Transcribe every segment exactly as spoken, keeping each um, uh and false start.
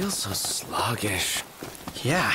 feel so sluggish. Yeah.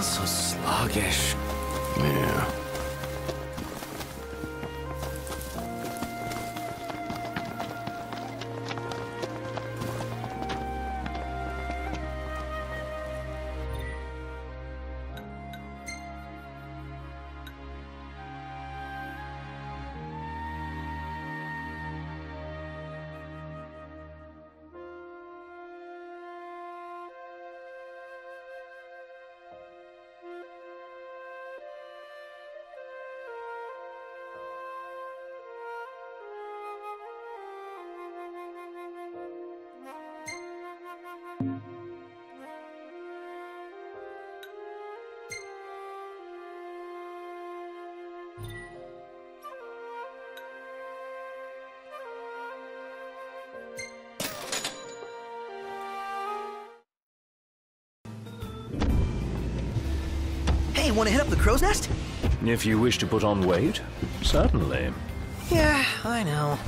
So sluggish. Yeah. Want to hit up the Crow's Nest? If you wish to put on weight, certainly. Yeah, I know.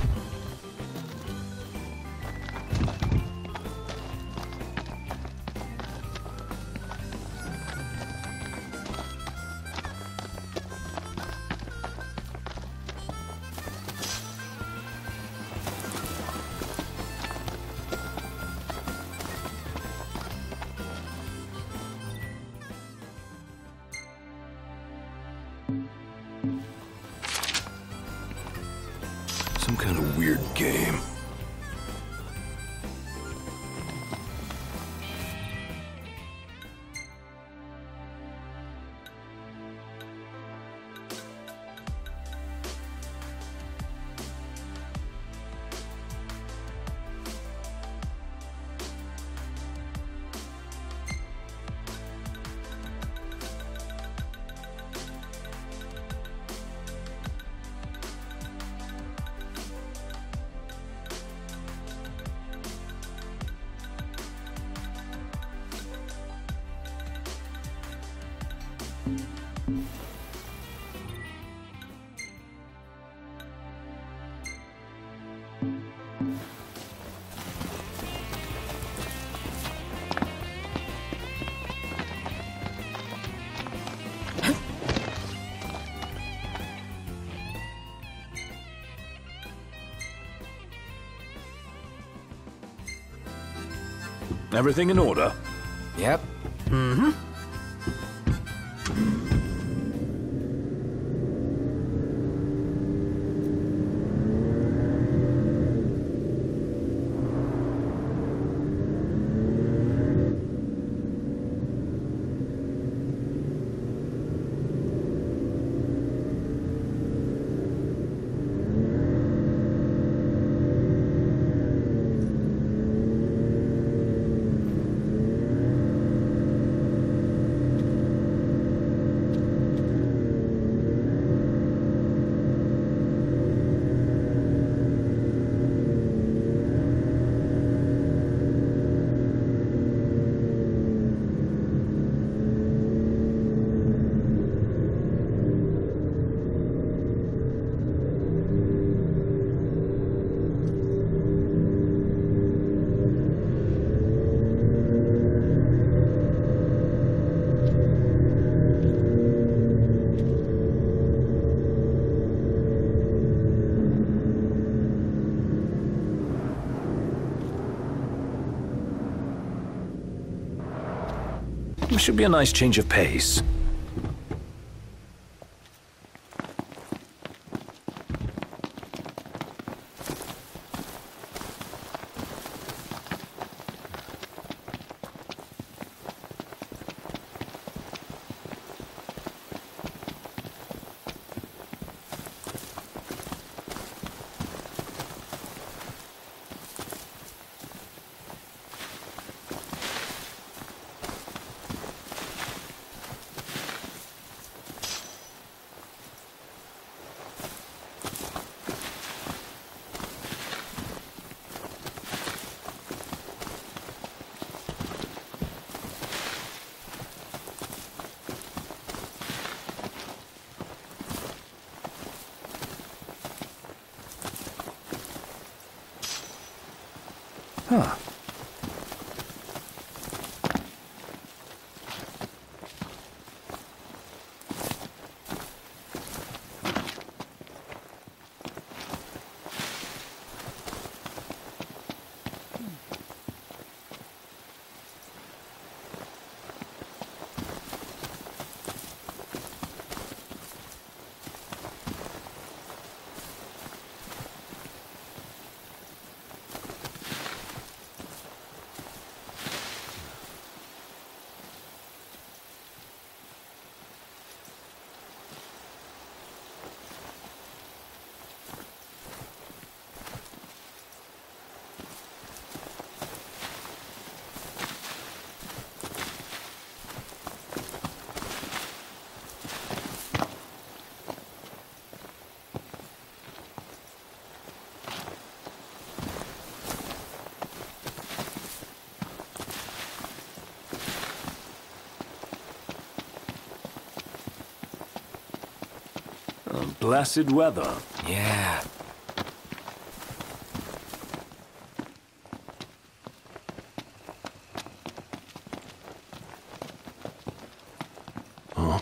Some kind of weird game. Everything in order? Yep. Mm-hmm. Should be a nice change of pace. Huh. Blessed weather. Yeah. Huh?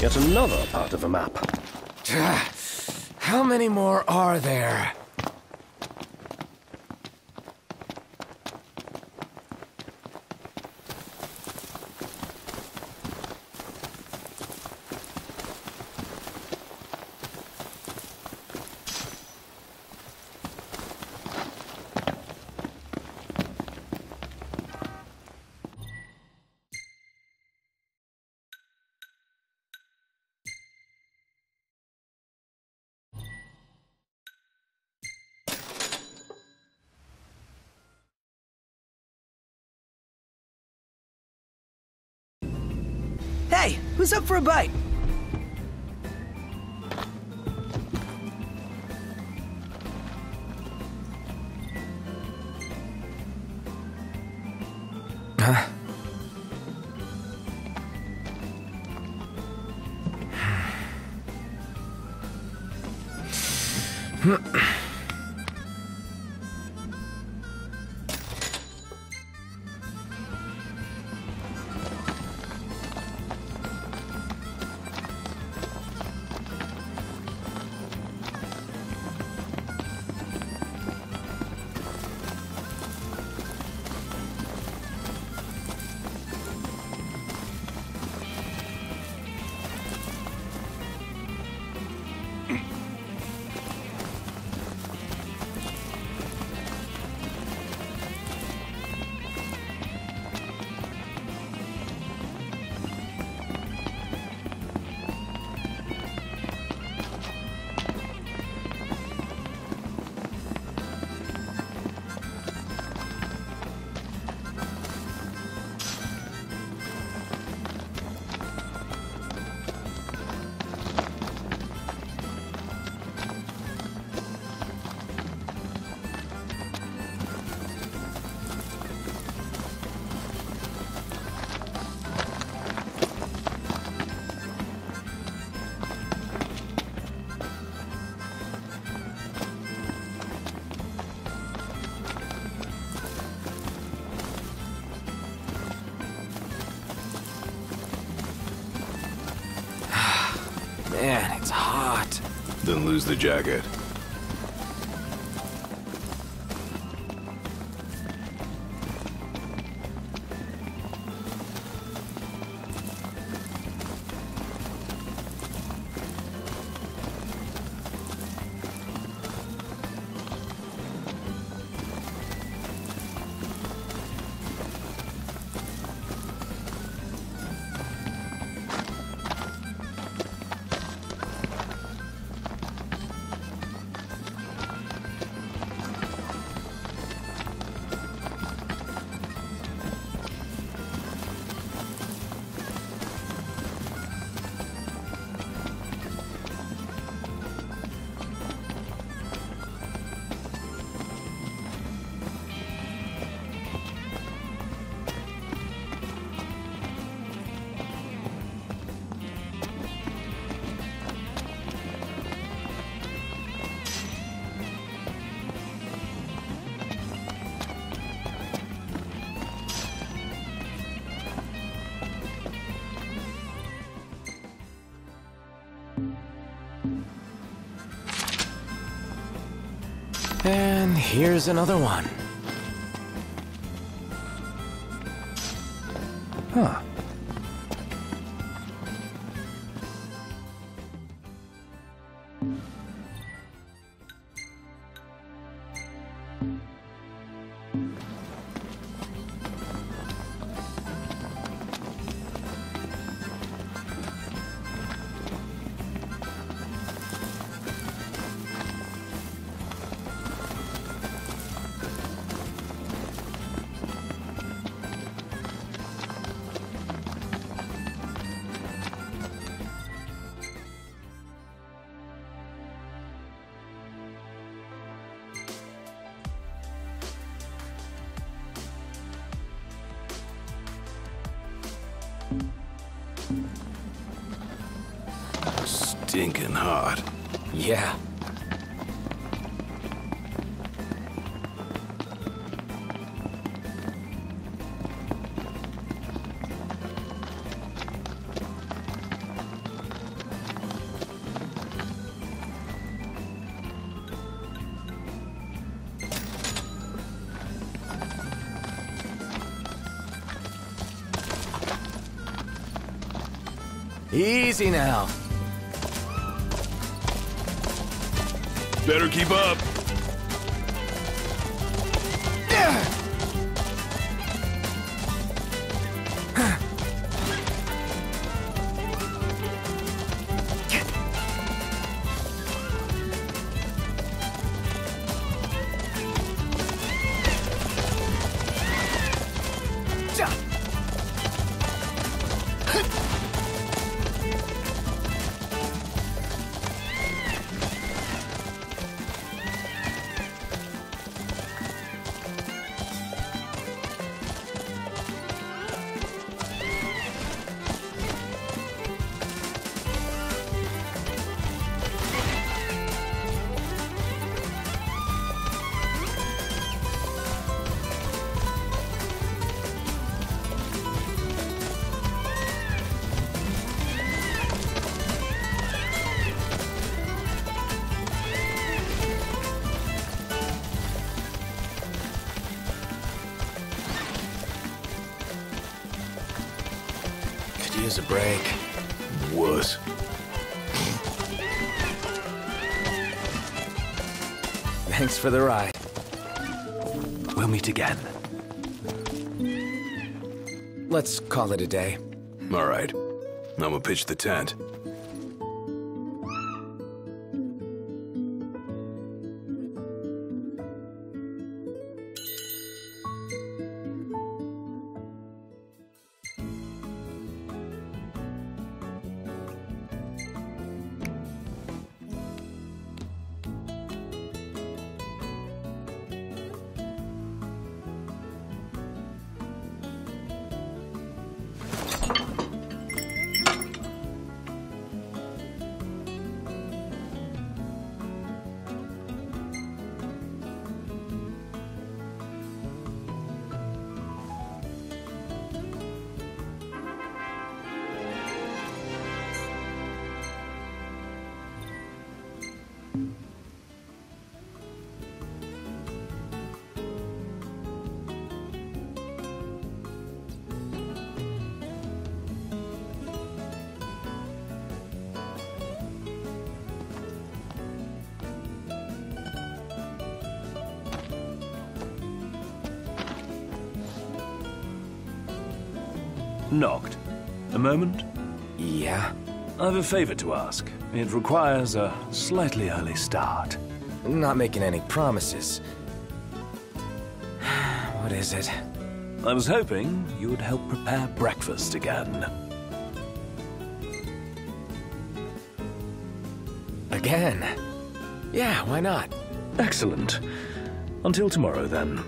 Yet another part of a map. How many more are there? Hey, who's up for a bite? Huh? Man, it's hot. Then lose the jacket. And here's another one. Huh. Stinking hot. Yeah. Easy now. Better keep up. Use a break. Wuss. Thanks for the ride. We'll meet again. Let's call it a day. All right. I'm gonna pitch the tent. Knocked. A moment? Yeah? I've a favor to ask. It requires a slightly early start. I'm not making any promises. What is it? I was hoping you would help prepare breakfast again. Again? Yeah, why not? Excellent. Until tomorrow, then.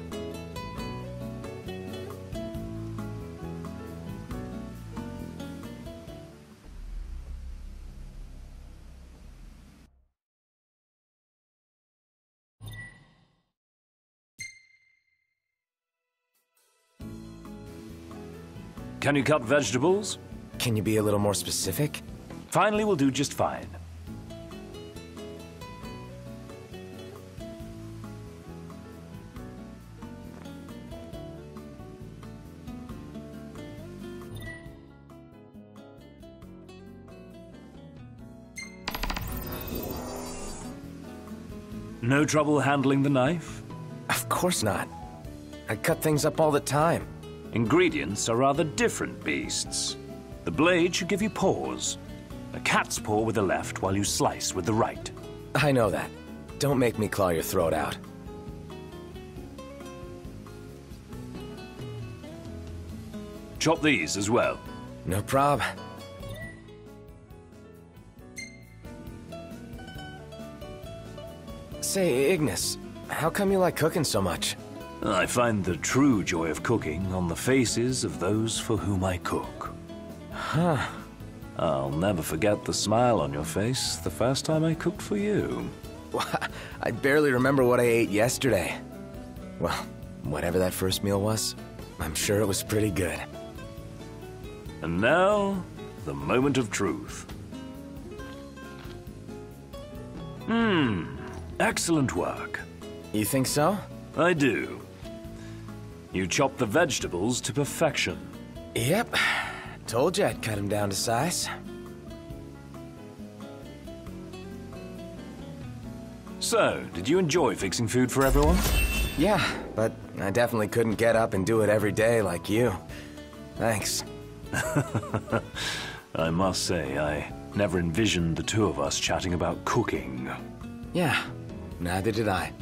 Can you cut vegetables? Can you be a little more specific? Finally, we'll do just fine. No trouble handling the knife? Of course not. I cut things up all the time. Ingredients are rather different beasts. The blade should give you paws. A cat's paw with the left while you slice with the right. I know that. Don't make me claw your throat out. Chop these as well. No prob. Say, Ignis, how come you like cooking so much? I find the true joy of cooking on the faces of those for whom I cook. Huh. I'll never forget the smile on your face the first time I cooked for you. Well, I barely remember what I ate yesterday. Well, whatever that first meal was, I'm sure it was pretty good. And now, the moment of truth. Hmm. Excellent work. You think so? I do. You chopped the vegetables to perfection. Yep. Told you I'd cut them down to size. So, did you enjoy fixing food for everyone? Yeah, but I definitely couldn't get up and do it every day like you. Thanks. I must say, I never envisioned the two of us chatting about cooking. Yeah, neither did I.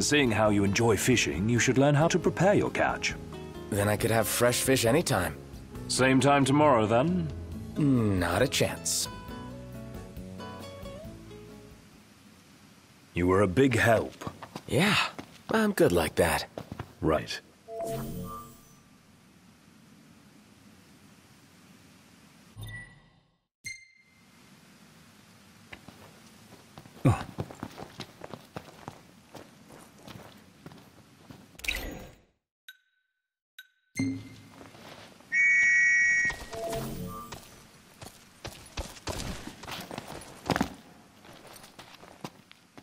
Seeing how you enjoy fishing, you should learn how to prepare your catch. Then I could have fresh fish anytime. Same time tomorrow, then? Not a chance. You were a big help. Yeah, I'm good like that. Right. Oh.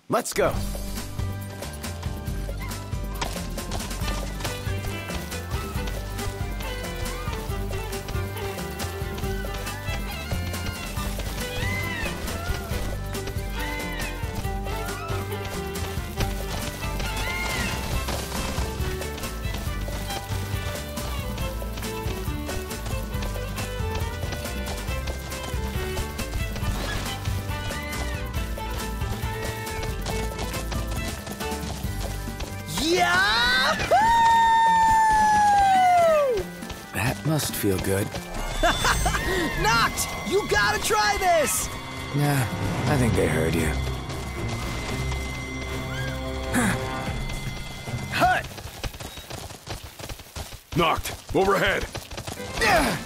Let's go. Must feel good. Knocked! You gotta try this! Nah, I think they heard you. Hut! Knocked! Overhead! Hut!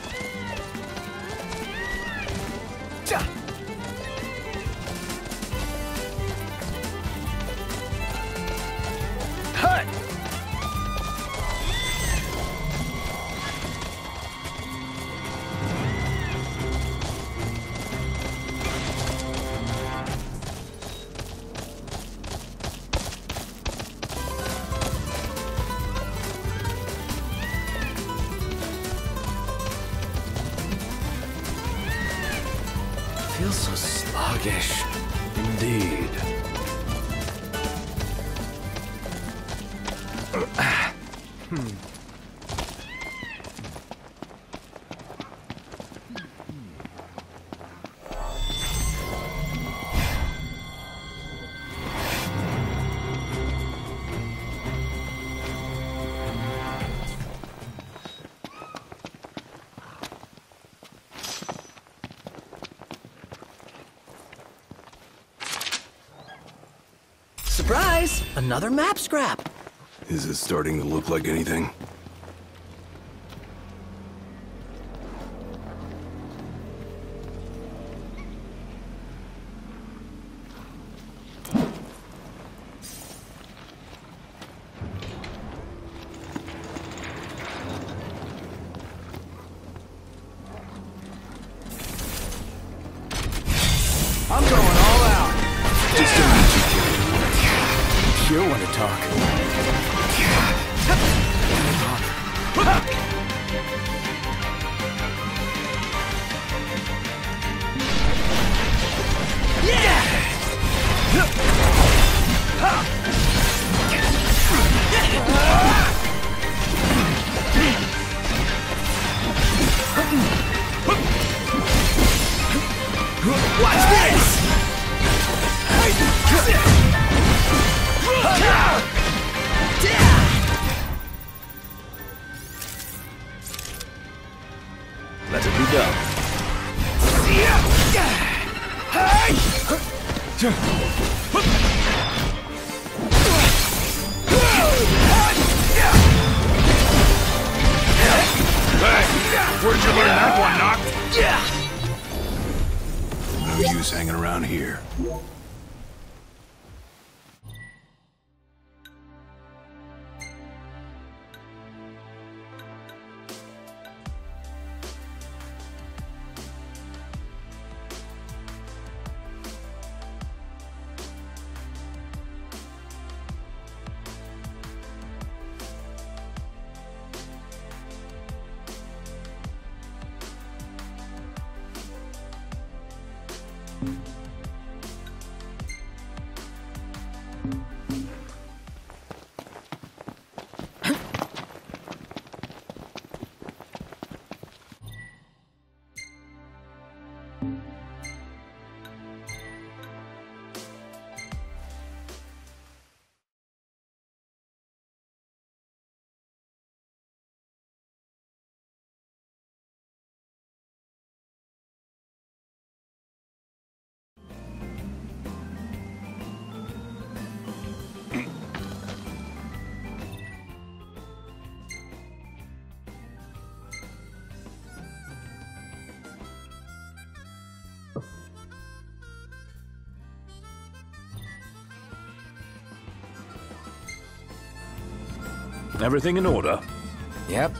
feels so sluggish. Indeed. Hmm. Surprise! Another map scrap! Is it starting to look like anything? Everything in order? Yep.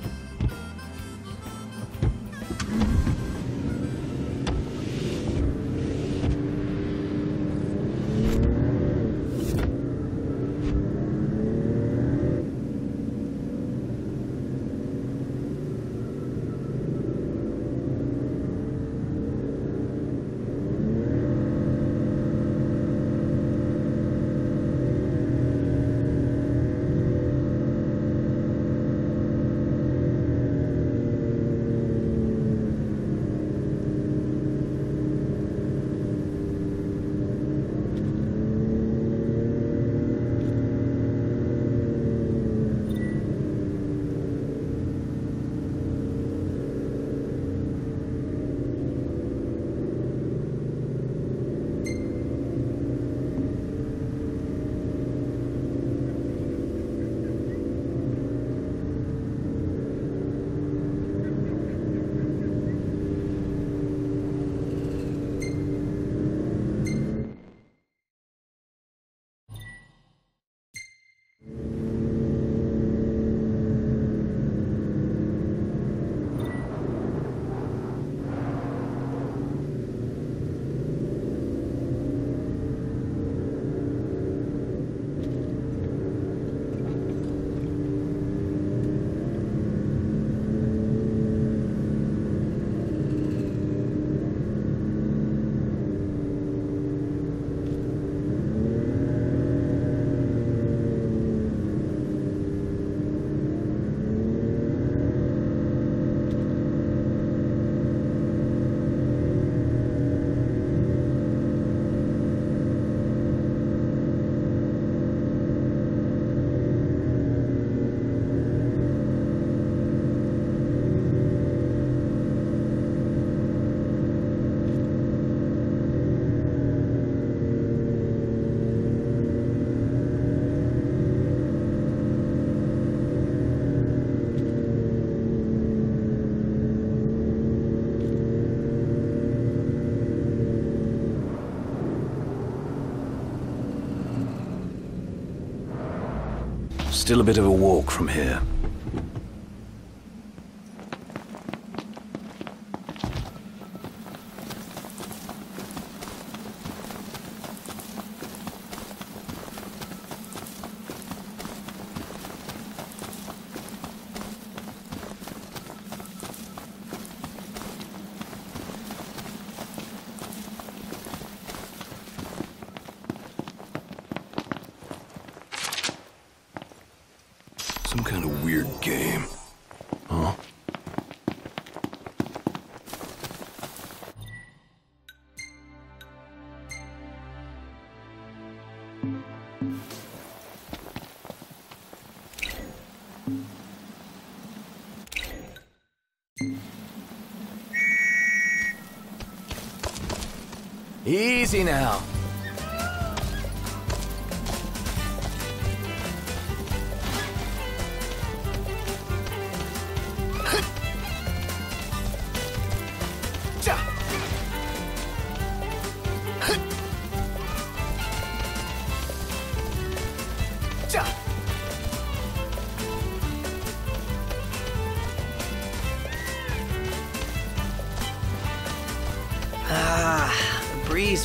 Still a bit of a walk from here. Easy now.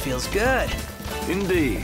Feels good. Indeed.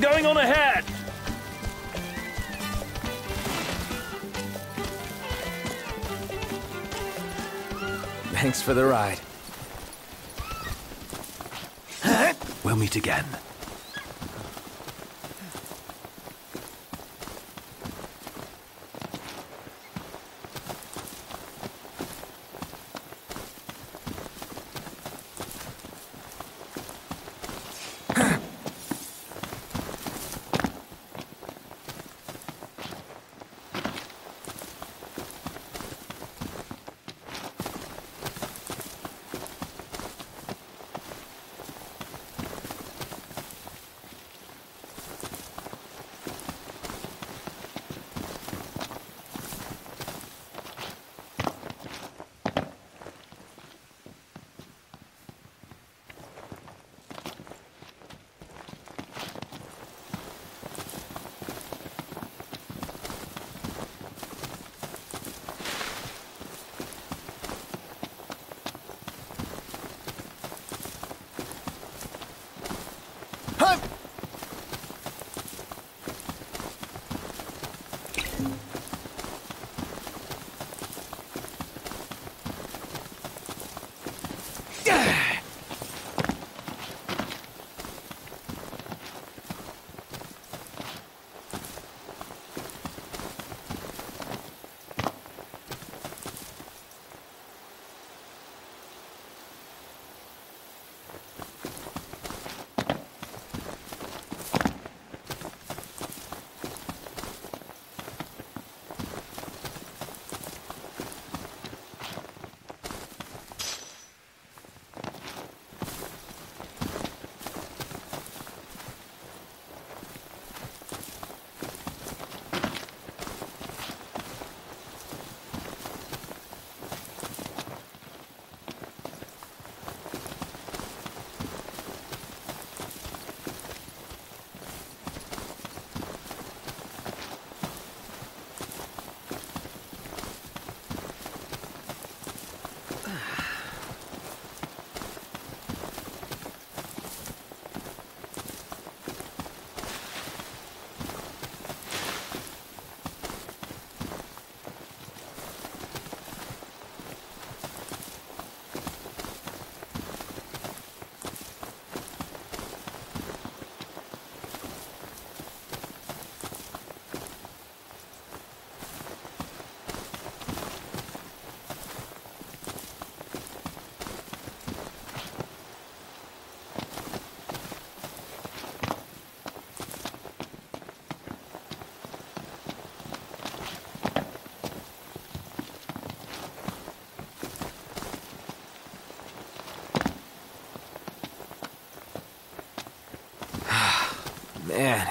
Going on ahead. Thanks for the ride. We'll meet again.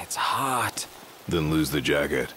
it's hot. Then lose the jacket.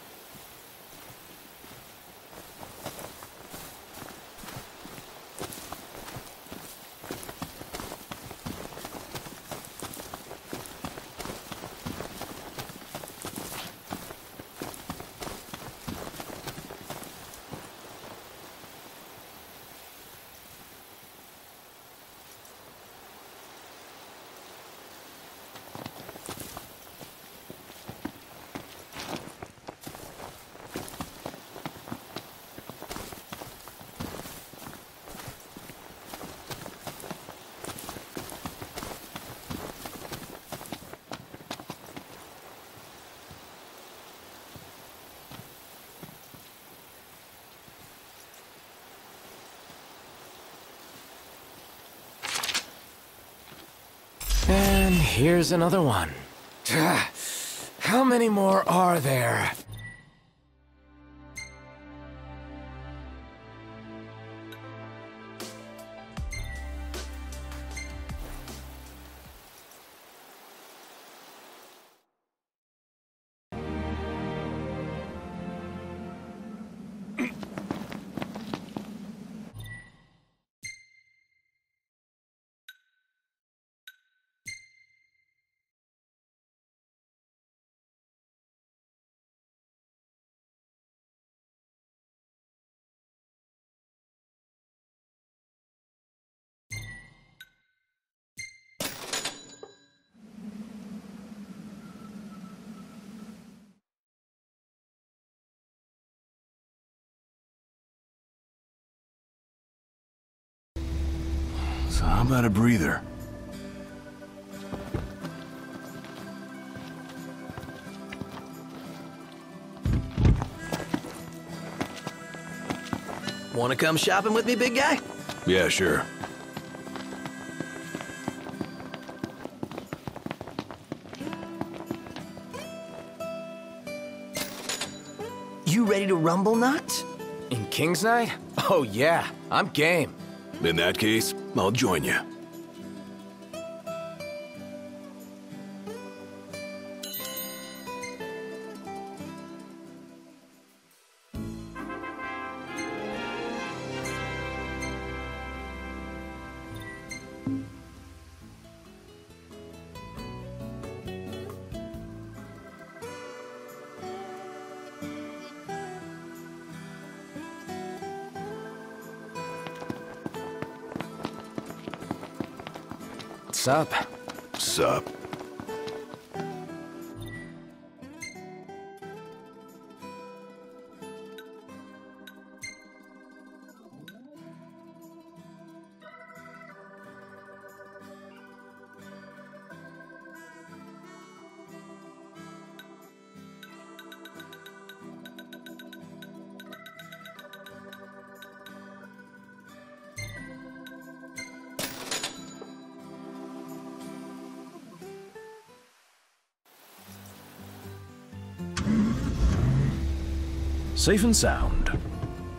And here's another one. How many more are there? How about a breather? Want to come shopping with me, big guy? Yeah, sure. You ready to rumble, Nut? In King's Night? Oh, yeah. I'm game. In that case, I'll join you. Sup? Sup. Safe and sound.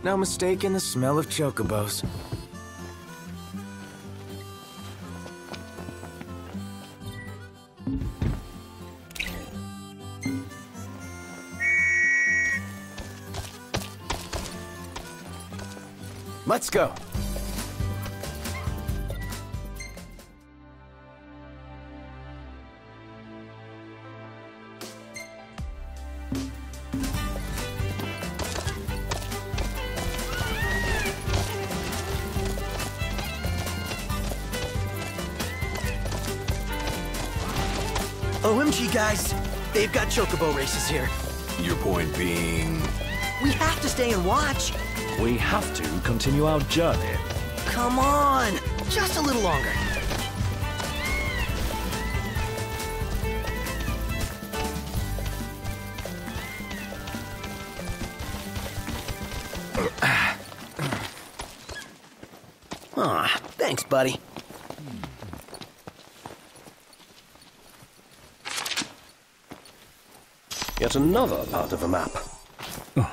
No mistake in the smell of chocobos. Let's go. O M G, guys, they've got chocobo races here. Your point being? We have to stay and watch. We have to continue our journey. Come on, just a little longer. Aw, thanks, buddy. Yet another part of a map. Oh.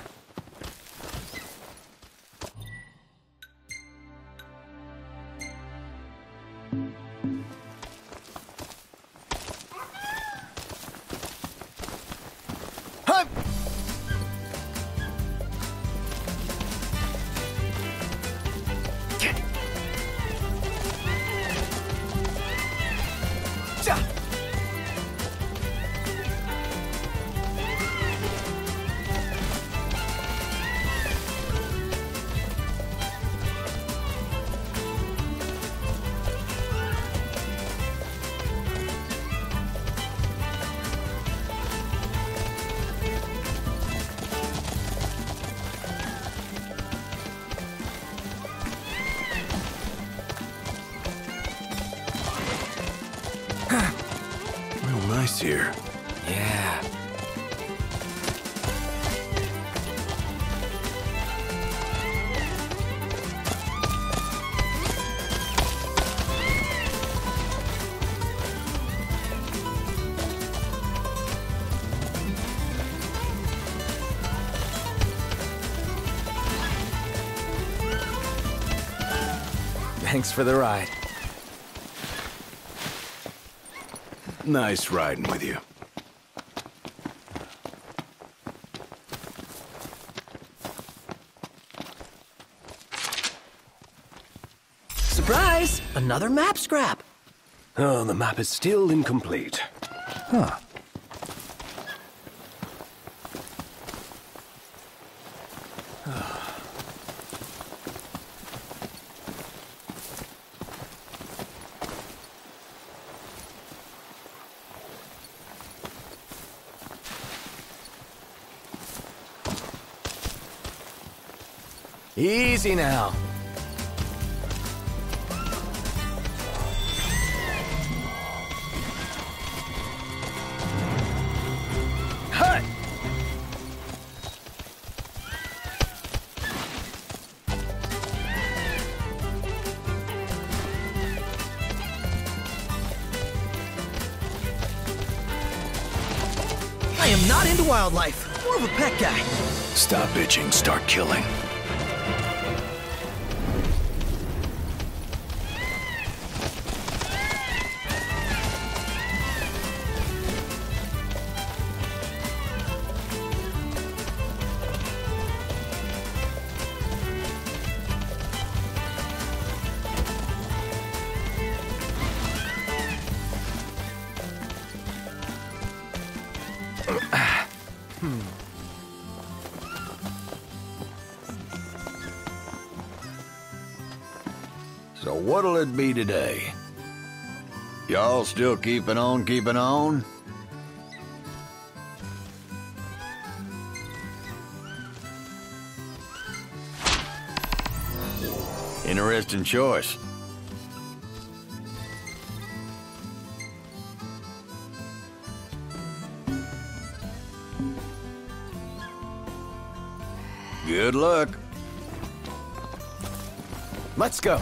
here. Yeah. Thanks for the ride. Nice riding with you. Surprise! Another map scrap! Oh, the map is still incomplete. Huh. Easy now. Hi. I am not into wildlife. More of a pet guy. Stop bitching, start killing. So what'll it be today? Y'all still keeping on, keeping on? Interesting choice. Good luck. Let's go.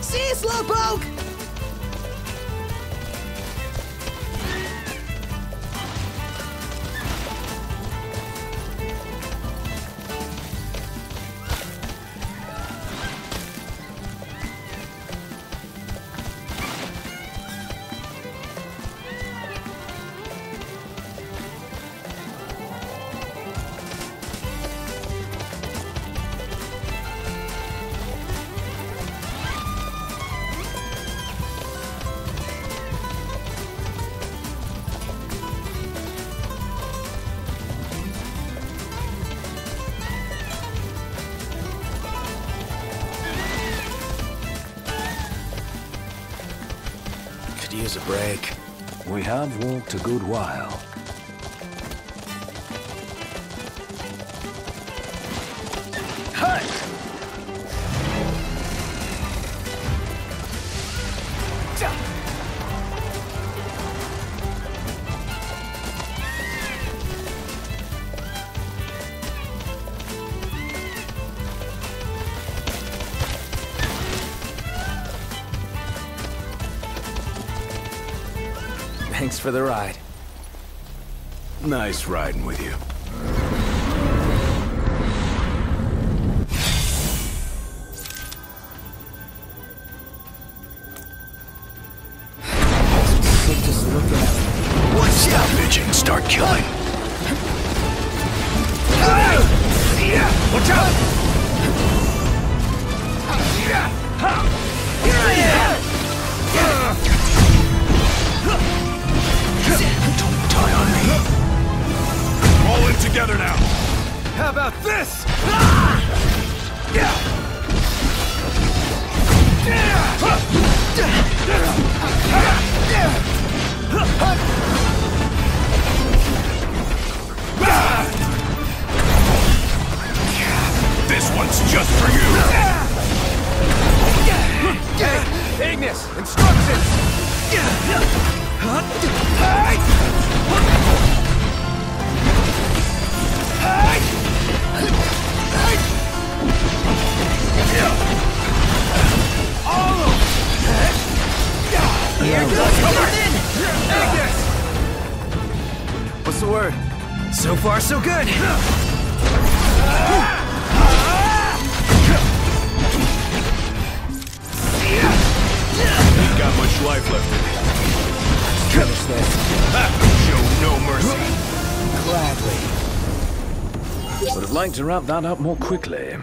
See you, Slowpoke! Use a break. We have walked a good while. Thanks for the ride. Nice riding with you. Just look at what? Stop bitching, start killing. Yeah, watch out! Yeah. Don't tie on me. All in together now. How about this? Ah! Yeah. Yeah. This one's just for you! Ignis, instructions! Here goes in! Ignis! What's the word? So far, so good! Ain't got much life left in me. Finish this. Show no mercy. Gladly. Would have liked to wrap that up more quickly.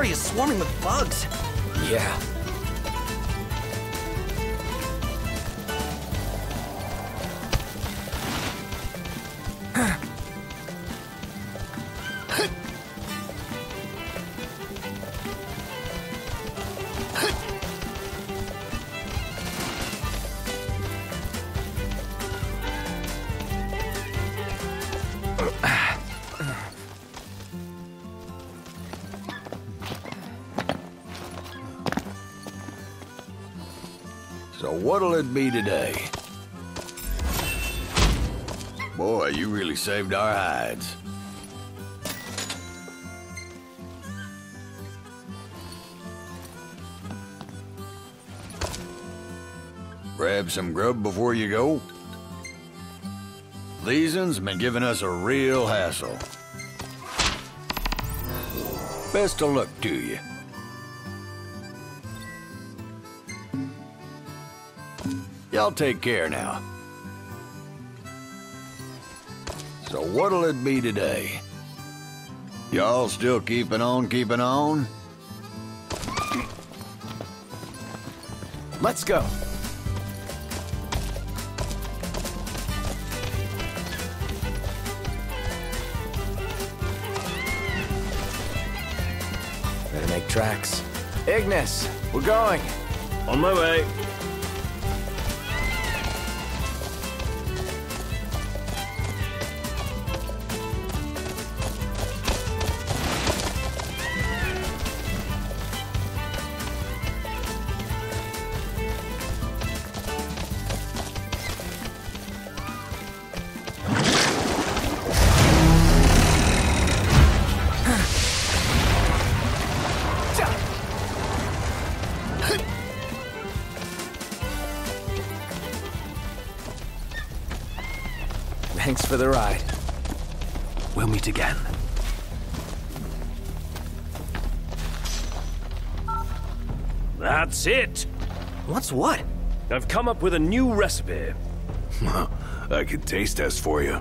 Is swarming with bugs. Yeah. What'll it be today? Boy, you really saved our hides. Grab some grub before you go. These ones been giving us a real hassle. Best of luck to you. Y'all take care now. So what'll it be today? Y'all still keeping on, keeping on? Let's go. Better make tracks. Ignis, we're going. On my way. Thanks for the ride. We'll meet again. That's it! What's what? I've come up with a new recipe. I could taste test for you.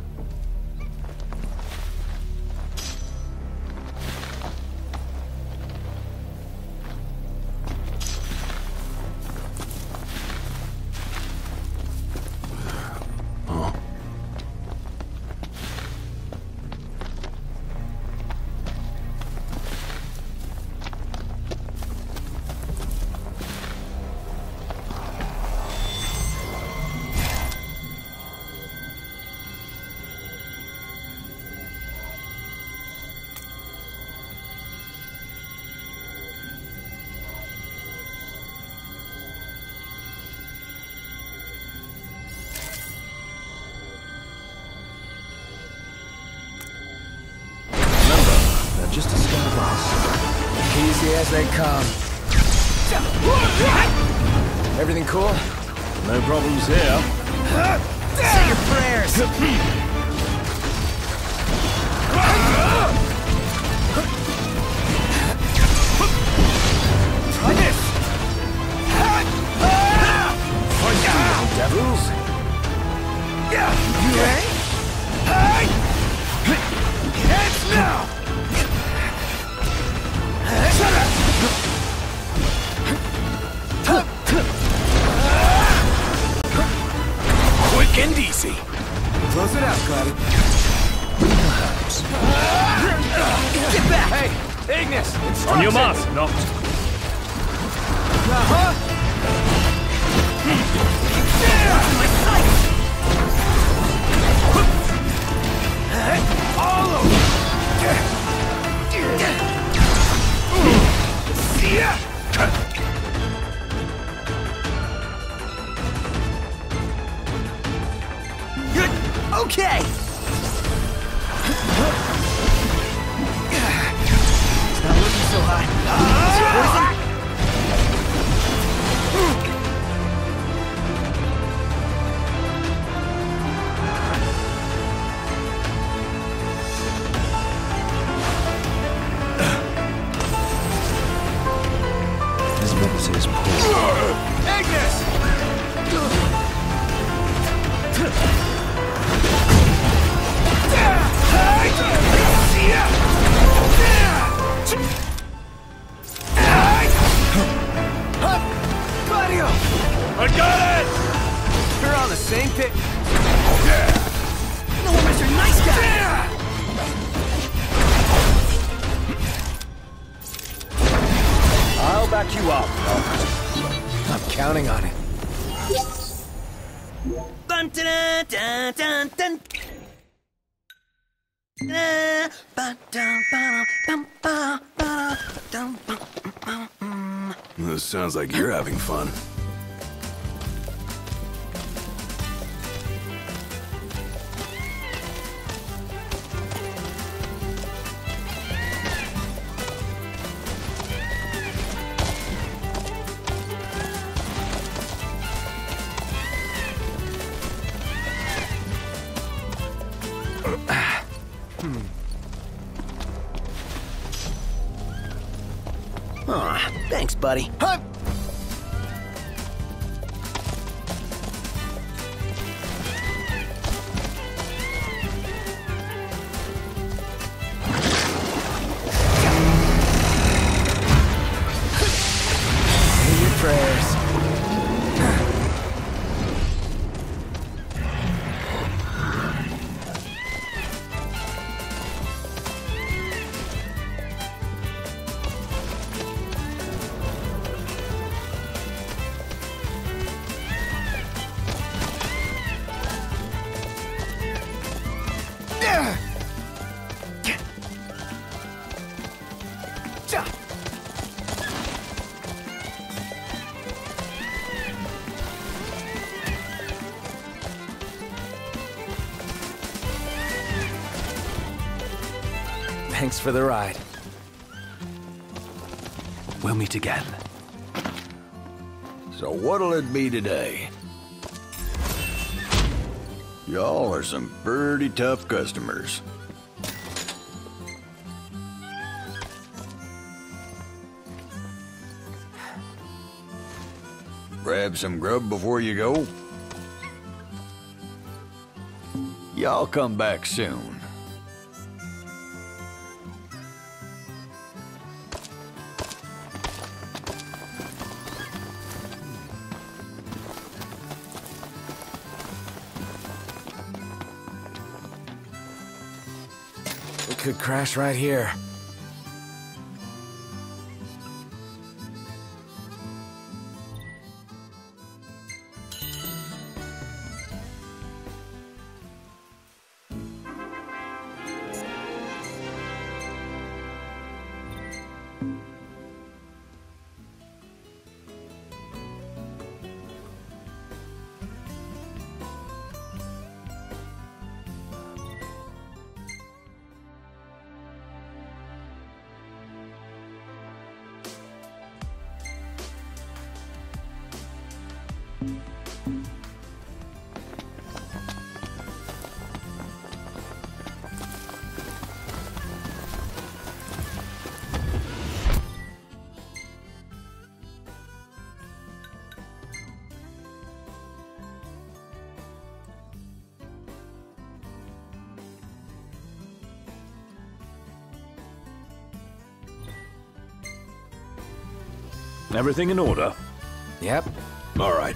just a stone box. Easy as they come. Everything cool? No problems here. Say your prayers. Try this. Fight you, devils. You ready? Heads now! Shut up! Quick and easy. Close it out, Cloudy. Get back! Hey, Ignis! It's on your mark, Noctis. Uh-huh! Get out of my sight! All over! See ya! Okay! It's not looking so hot. Uh, is it poison? Sounds like you're having fun. Aw, thanks, buddy. Huh? Thanks for the ride. We'll meet again. So what'll it be today? Y'all are some pretty tough customers. Grab some grub before you go. Y'all come back soon. Could crash right here. Everything in order? Yep. All right.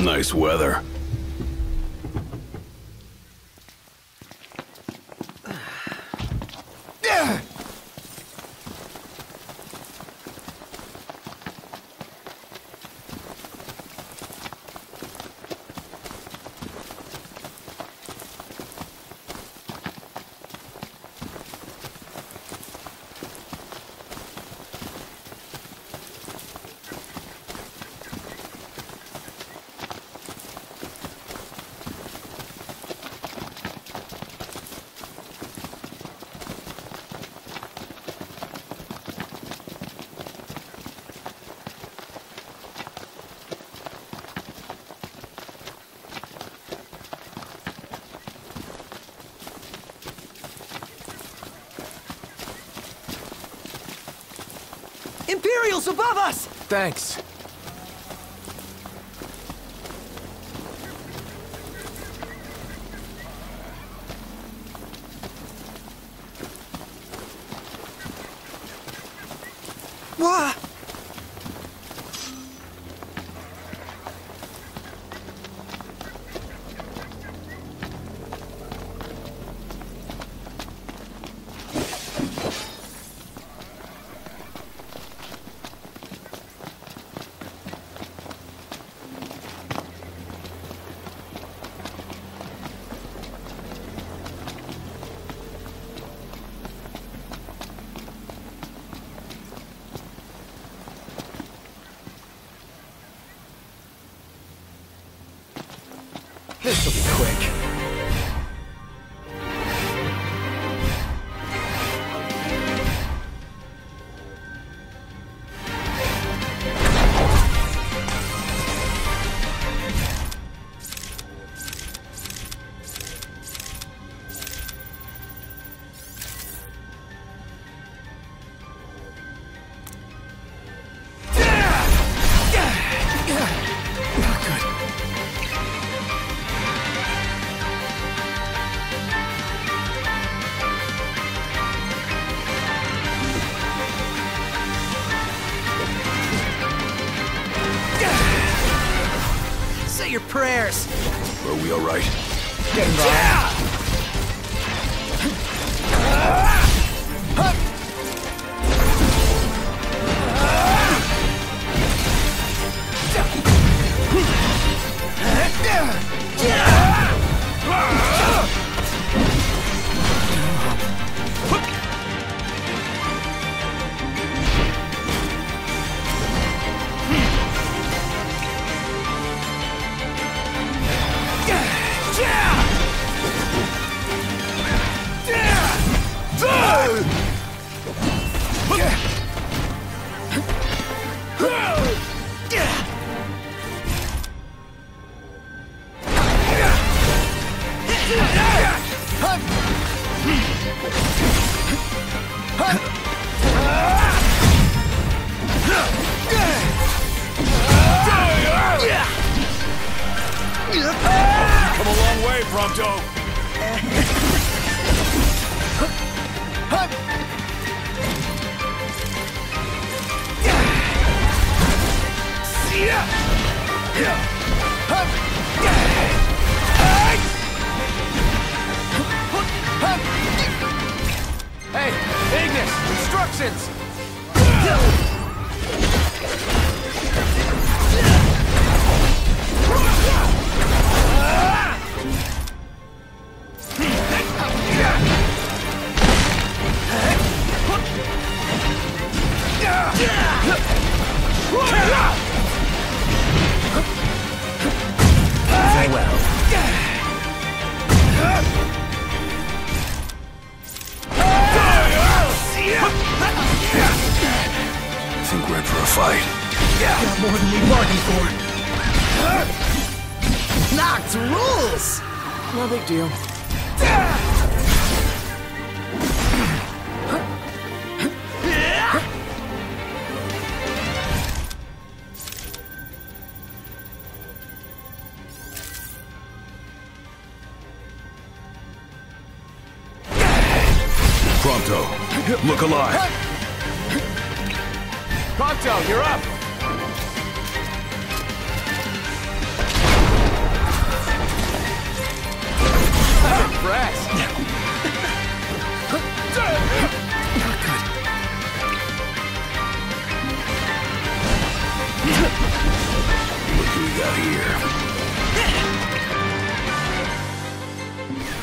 Nice weather. Imperials above us! Thanks. What? This'll be quick. Your prayers. Are we all right? Getting by. Yeah! Yeah! Come a long way, Prompto. See ya. Hey, Ignis, instructions. Farewell. I think we're in for a fight. Got more than we bargained for. Noctis rules! No big deal. Look alive. Prompto, you're up. Brass. Look who we got here.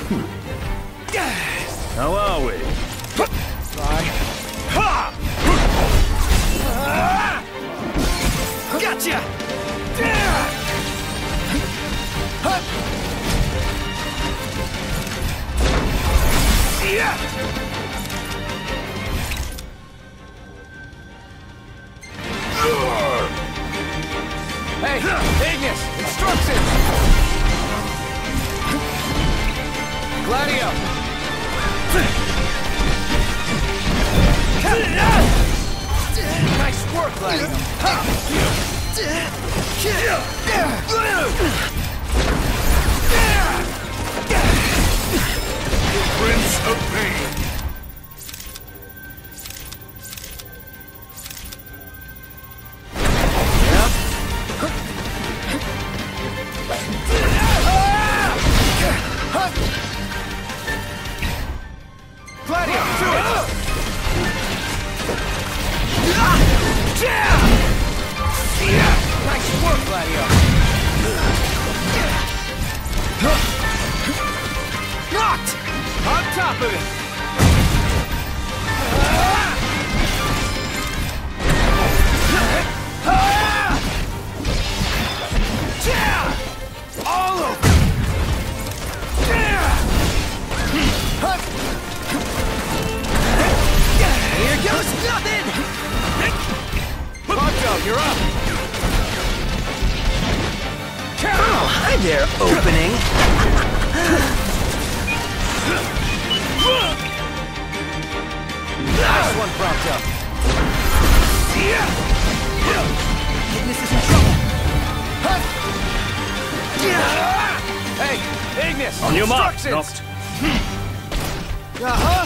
Hmm. How are we? Gotcha! Hey, Ignis, instructions! Gladio! Nice work, Gladio! Prince of Pain. Yep. Gladio, do it! Yeah! Nice work, Gladio! Knocked! On top of it! All over! Here goes nothing! Ponto, you're up! Oh, hi there, opening. Nice one, Prompto. Ignis is in trouble. Hey, Ignis! On your mark, Noct. Uh-huh.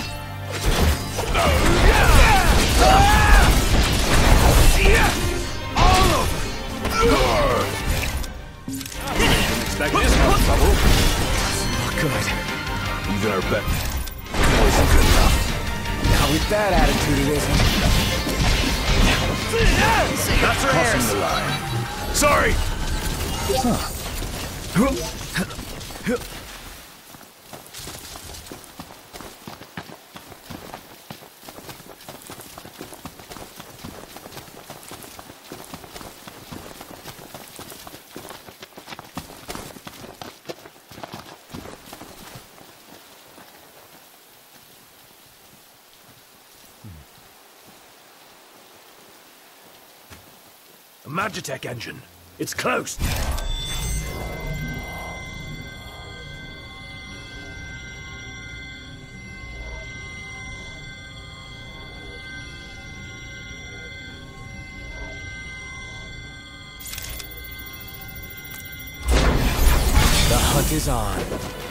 All over. Expect this kind of trouble. It's not good. Even our bet wasn't good enough. Now with that attitude, it isn't. That's crossing the line. Sorry. Huh. Magitek engine. It's close. hunt is on.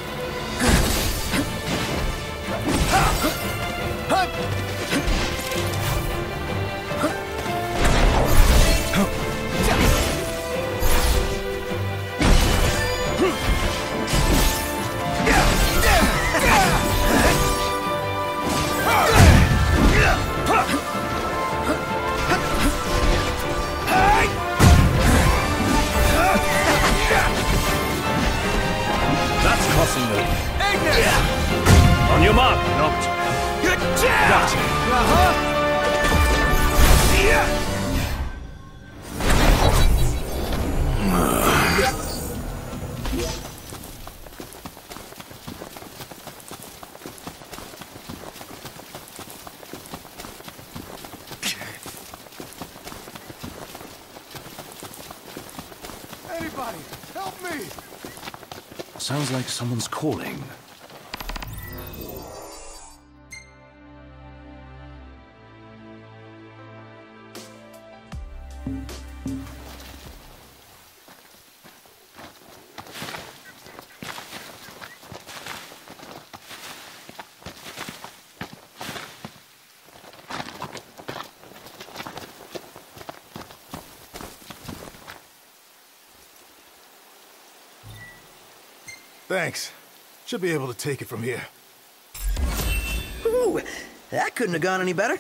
On your mark, Noct. That. Anybody, help me! Sounds like someone's calling. Thanks. Should be able to take it from here. Ooh, that couldn't have gone any better.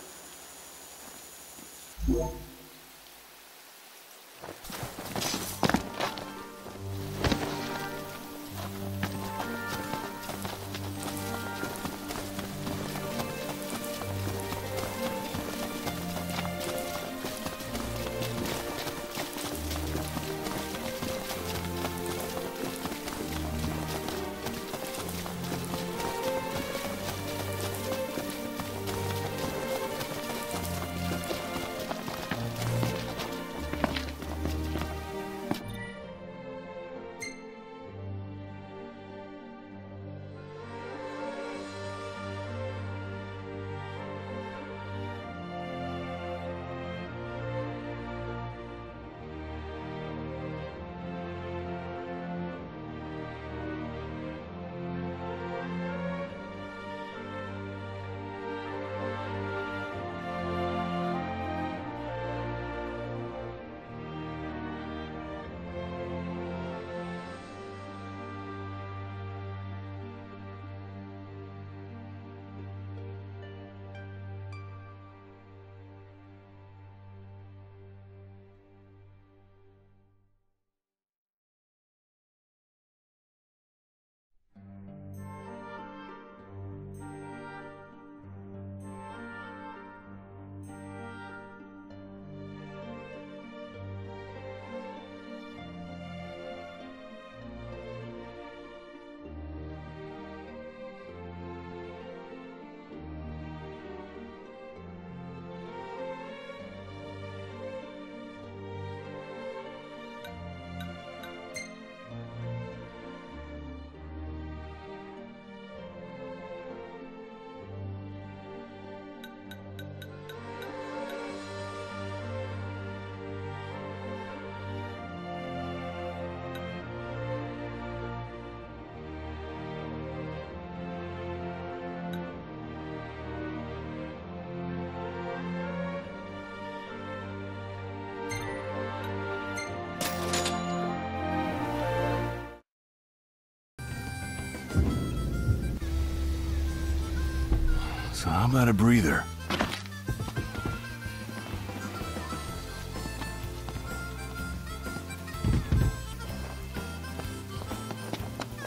So how about a breather?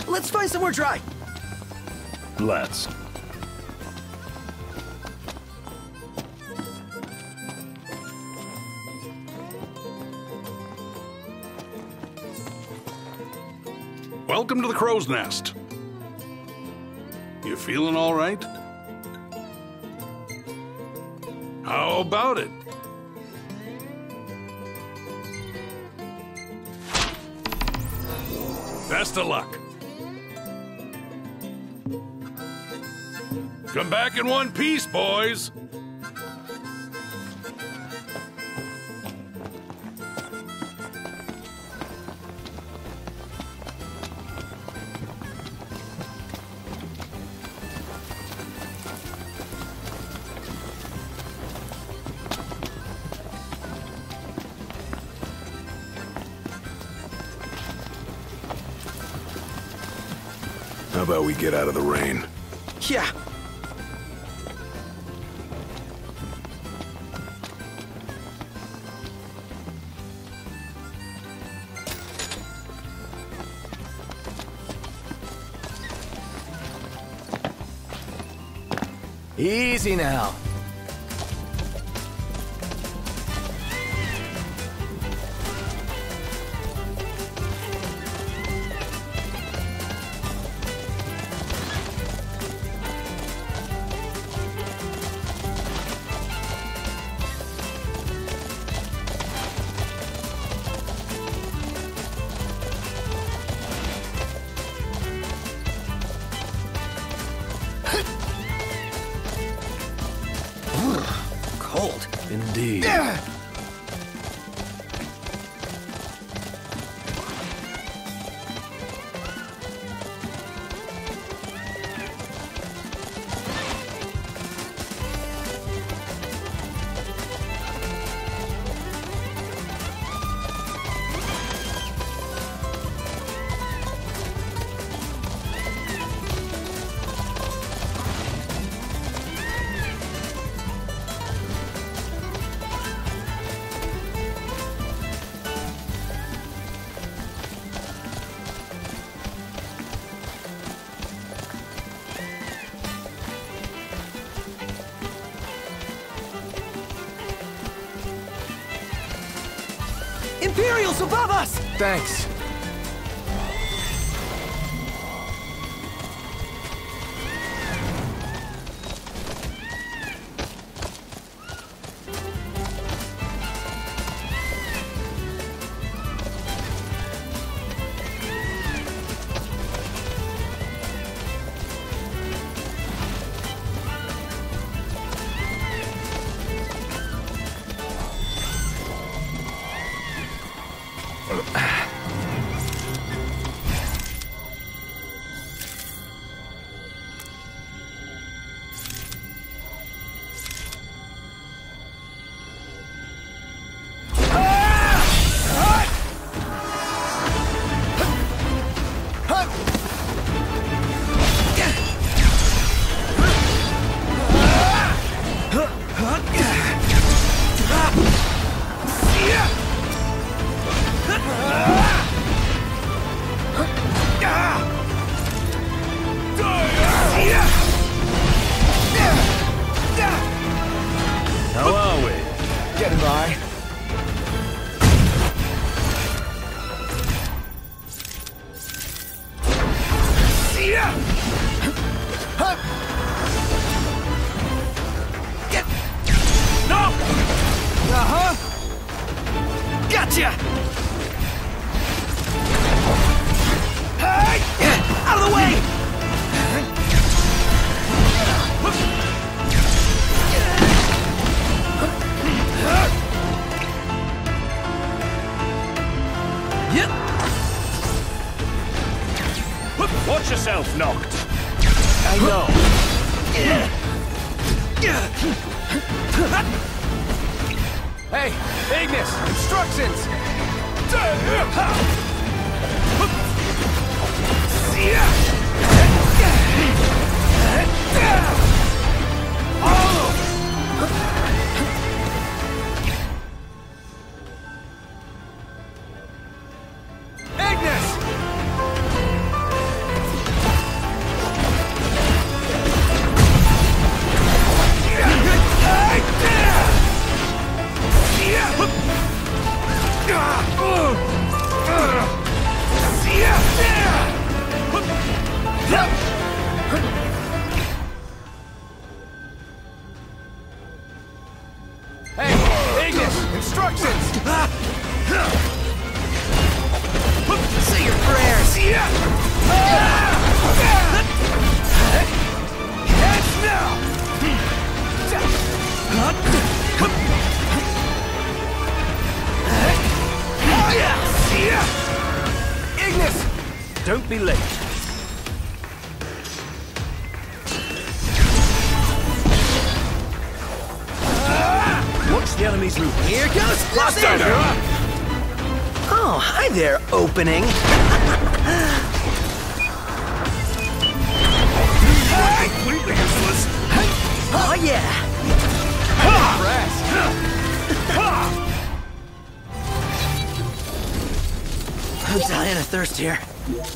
Let's find somewhere dry. Let's. Welcome to the Crow's Nest. You feeling all right? How about it? Best of luck. Come back in one piece, boys. How about we get out of the rain? Yeah. Easy now. Imperials above us! Thanks. Opening. completely useless. Oh yeah! I'm dying of thirst here.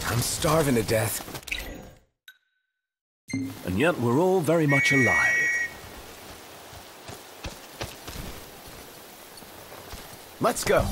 I'm starving to death. And yet we're all very much alive. Let's go.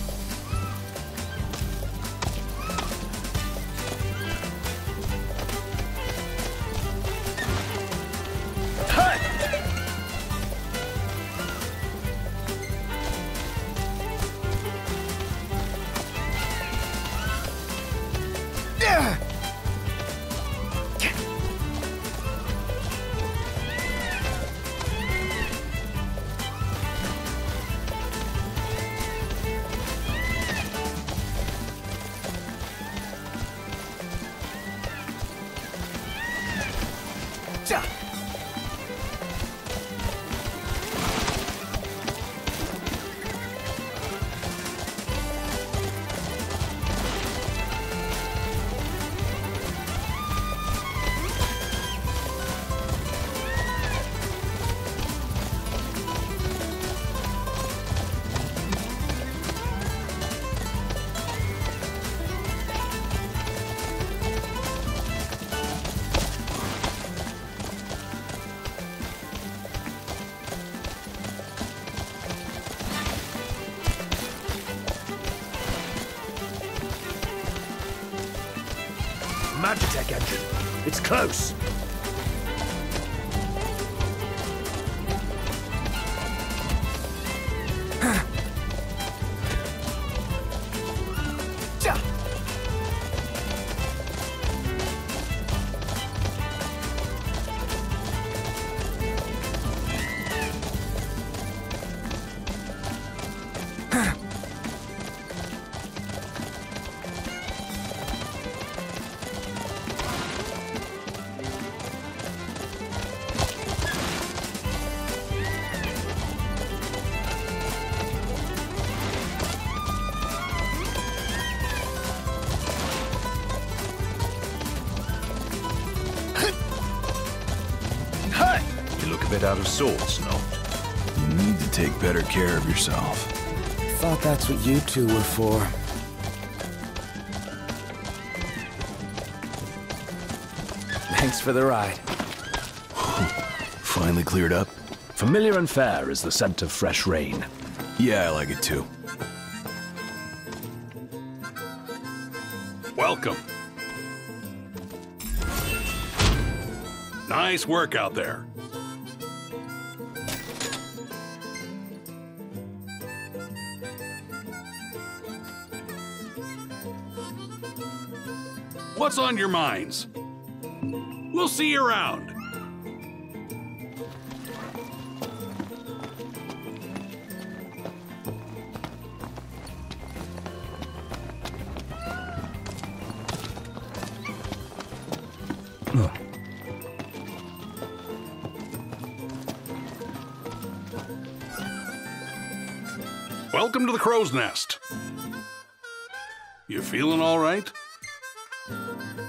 Magitek engine. It's close. Out of sorts, Noct. You need to take better care of yourself. Thought that's what you two were for. Thanks for the ride. Finally cleared up. Familiar and fair is the scent of fresh rain. Yeah, I like it too. Welcome. Nice work out there. What's on your minds? We'll see you around. Welcome to the Crow's Nest. You feeling all right?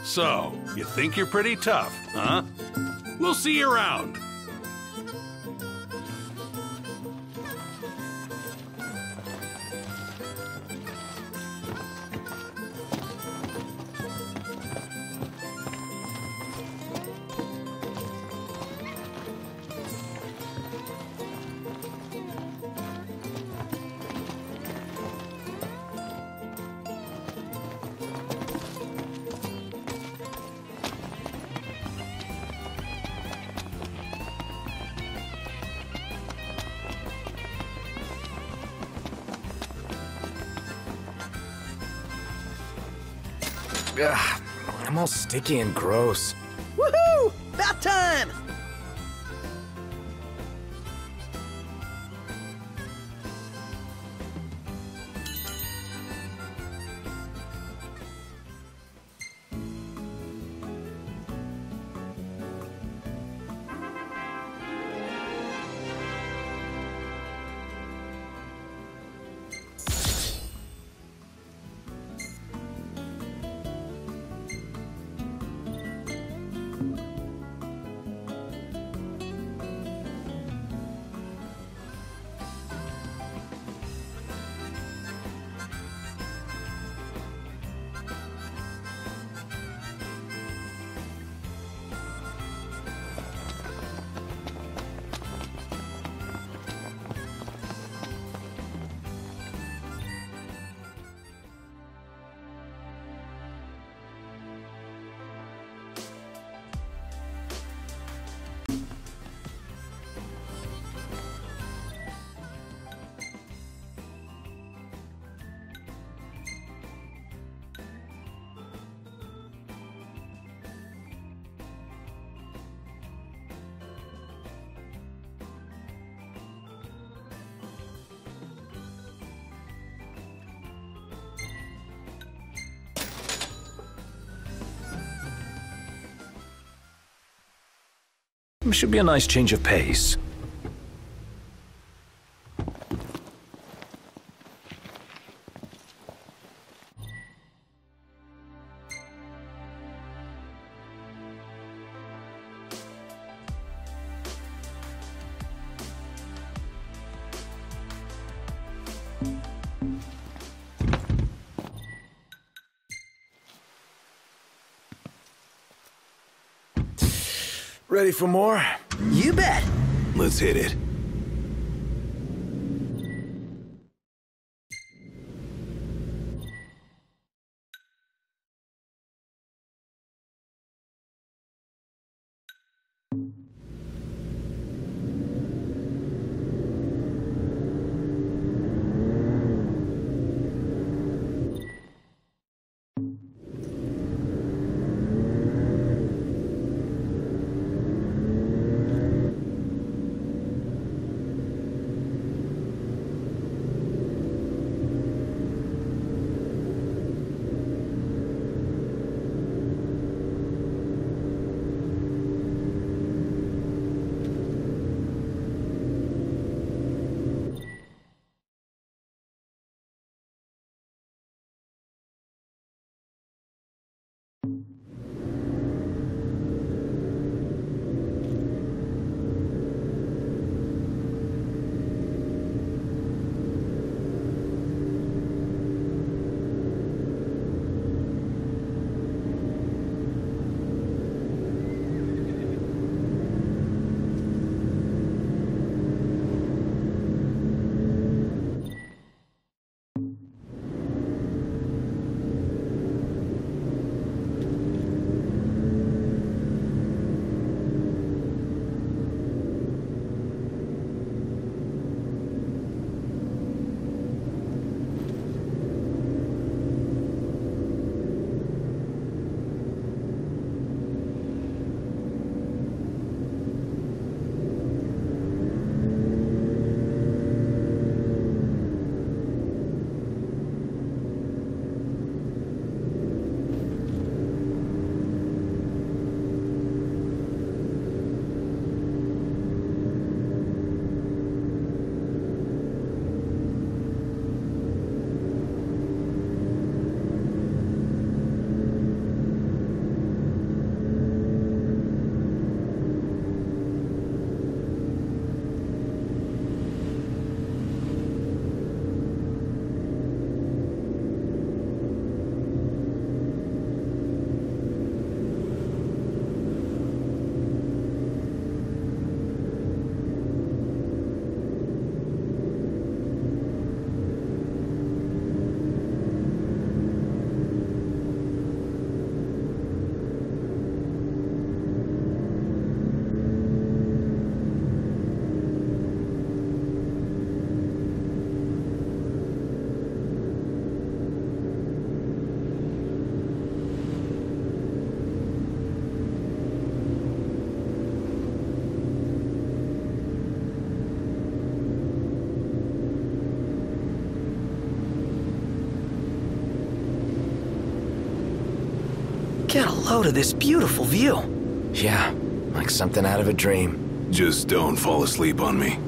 So, you think you're pretty tough, huh? We'll see you around. Ugh, I'm all sticky and gross. Woohoo! About time! Should be a nice change of pace. Ready for more? You bet. Let's hit it. Load of this beautiful view. Yeah, like something out of a dream. Just don't fall asleep on me.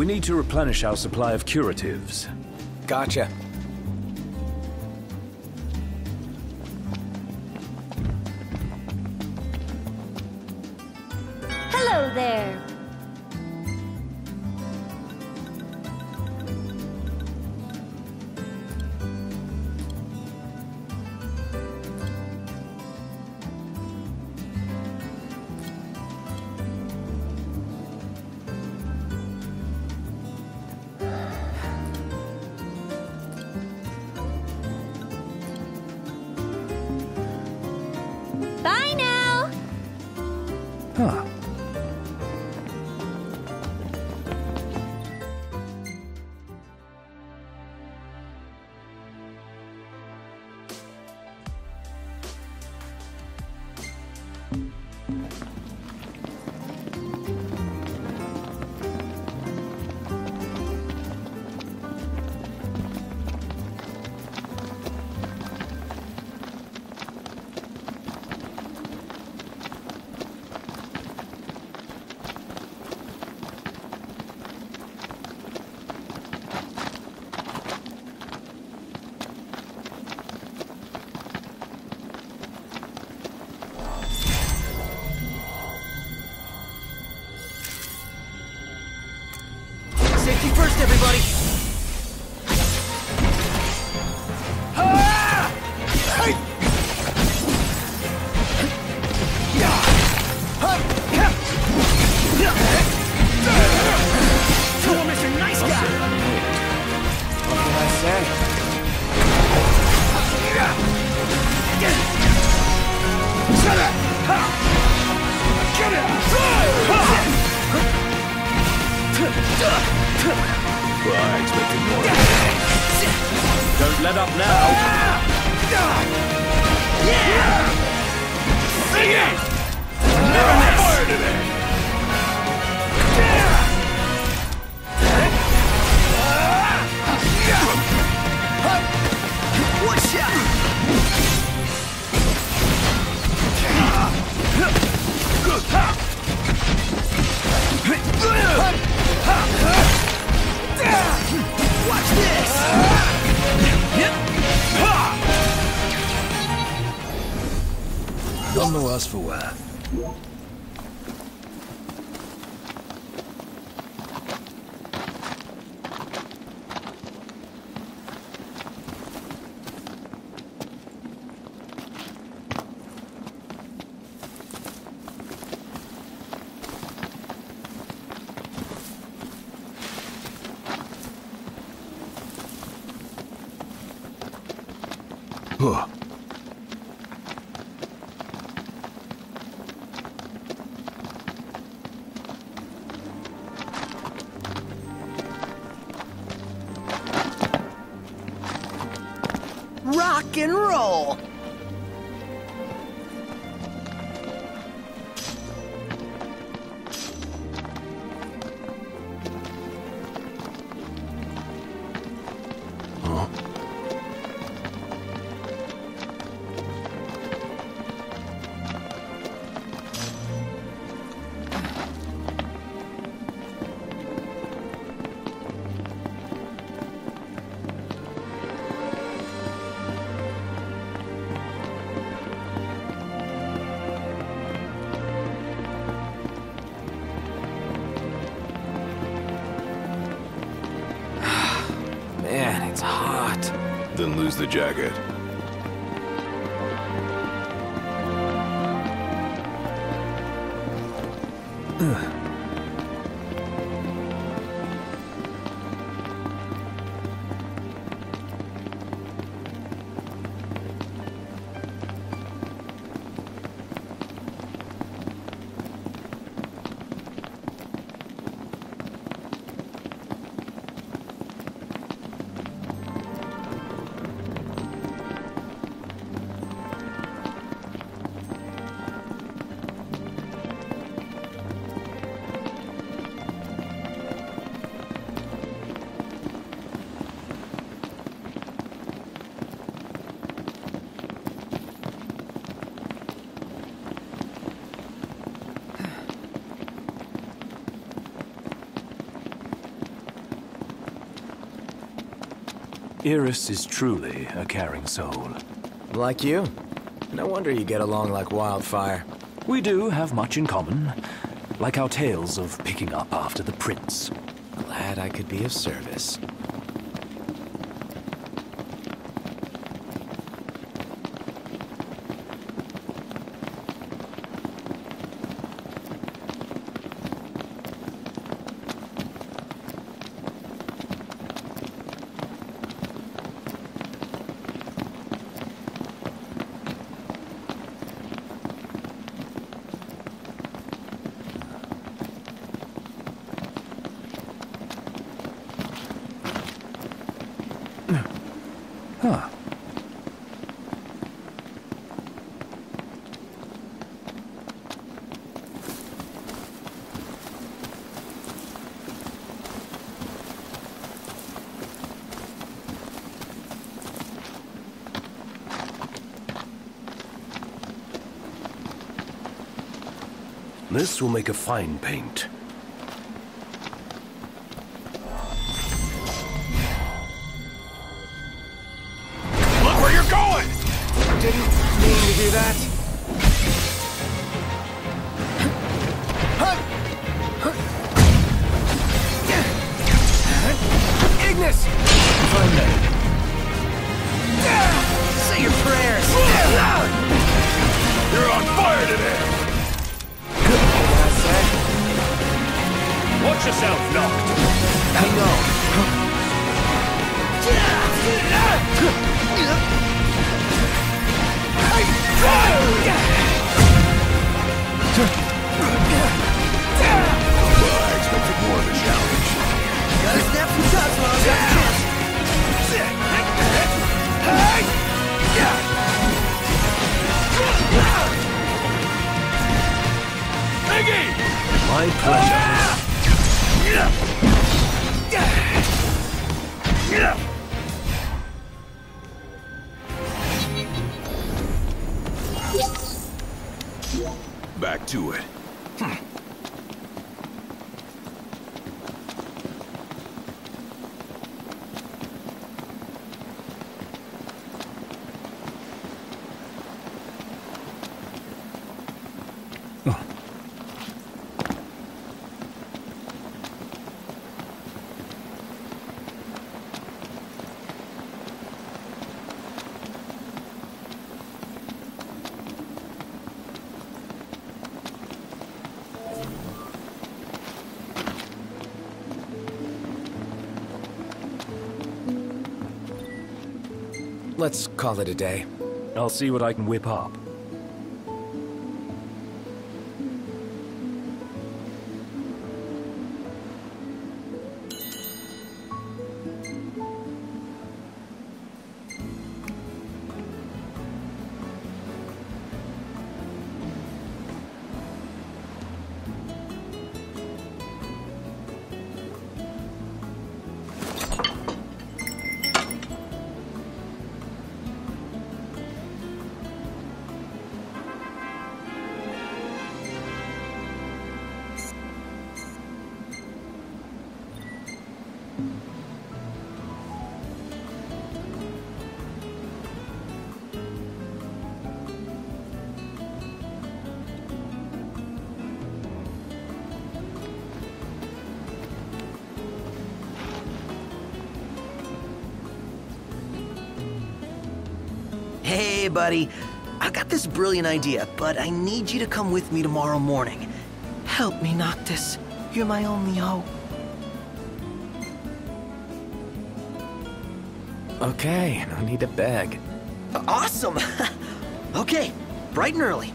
We need to replenish our supply of curatives. Gotcha. Hello there. First, everybody! Ah! Hey! You're missing nice guy! What can I say? Shut up! Get it! Fly! Well, I expected more. Don't let up now. Yeah! Sing it! Never miss! Fire to them! Watch out! Watch this! Don't know us for where. Rock and roll! Then lose the jacket. Ugh. Iris is truly a caring soul. Like you? No wonder you get along like wildfire. We do have much in common, like our tales of picking up after the prince. Glad I could be of service. This will make a fine paint. Look where you're going! Didn't mean to do that. Ignis! Say your prayers! You're on fire today! Watch yourself, Noctis. I know. I well, I expected more of a challenge. Gotta snap some shots while I got a chance. My pleasure. Back to it. Hm. Let's call it a day. I'll see what I can whip up. Hey, buddy. I've got this brilliant idea, but I need you to come with me tomorrow morning. Help me, Noctis. You're my only hope. Okay, no need to beg. Awesome! Okay, bright and early.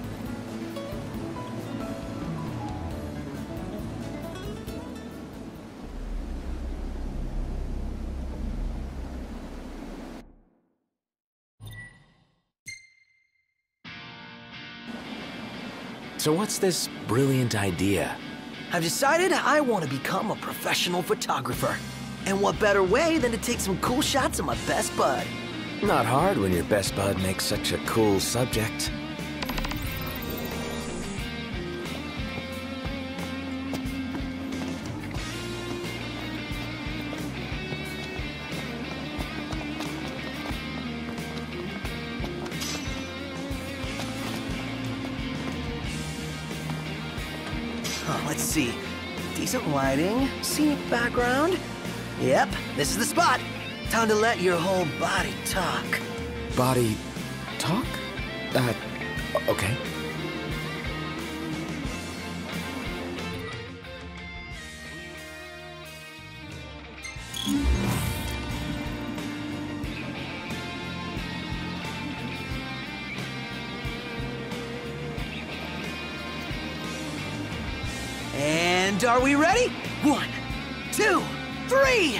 So what's this brilliant idea? I've decided I want to become a professional photographer. And what better way than to take some cool shots of my best bud? Not hard when your best bud makes such a cool subject. Let's see. Decent lighting, scenic background. Yep, this is the spot. Time to let your whole body talk. Body talk? Uh, okay. And are we ready? One, two, three!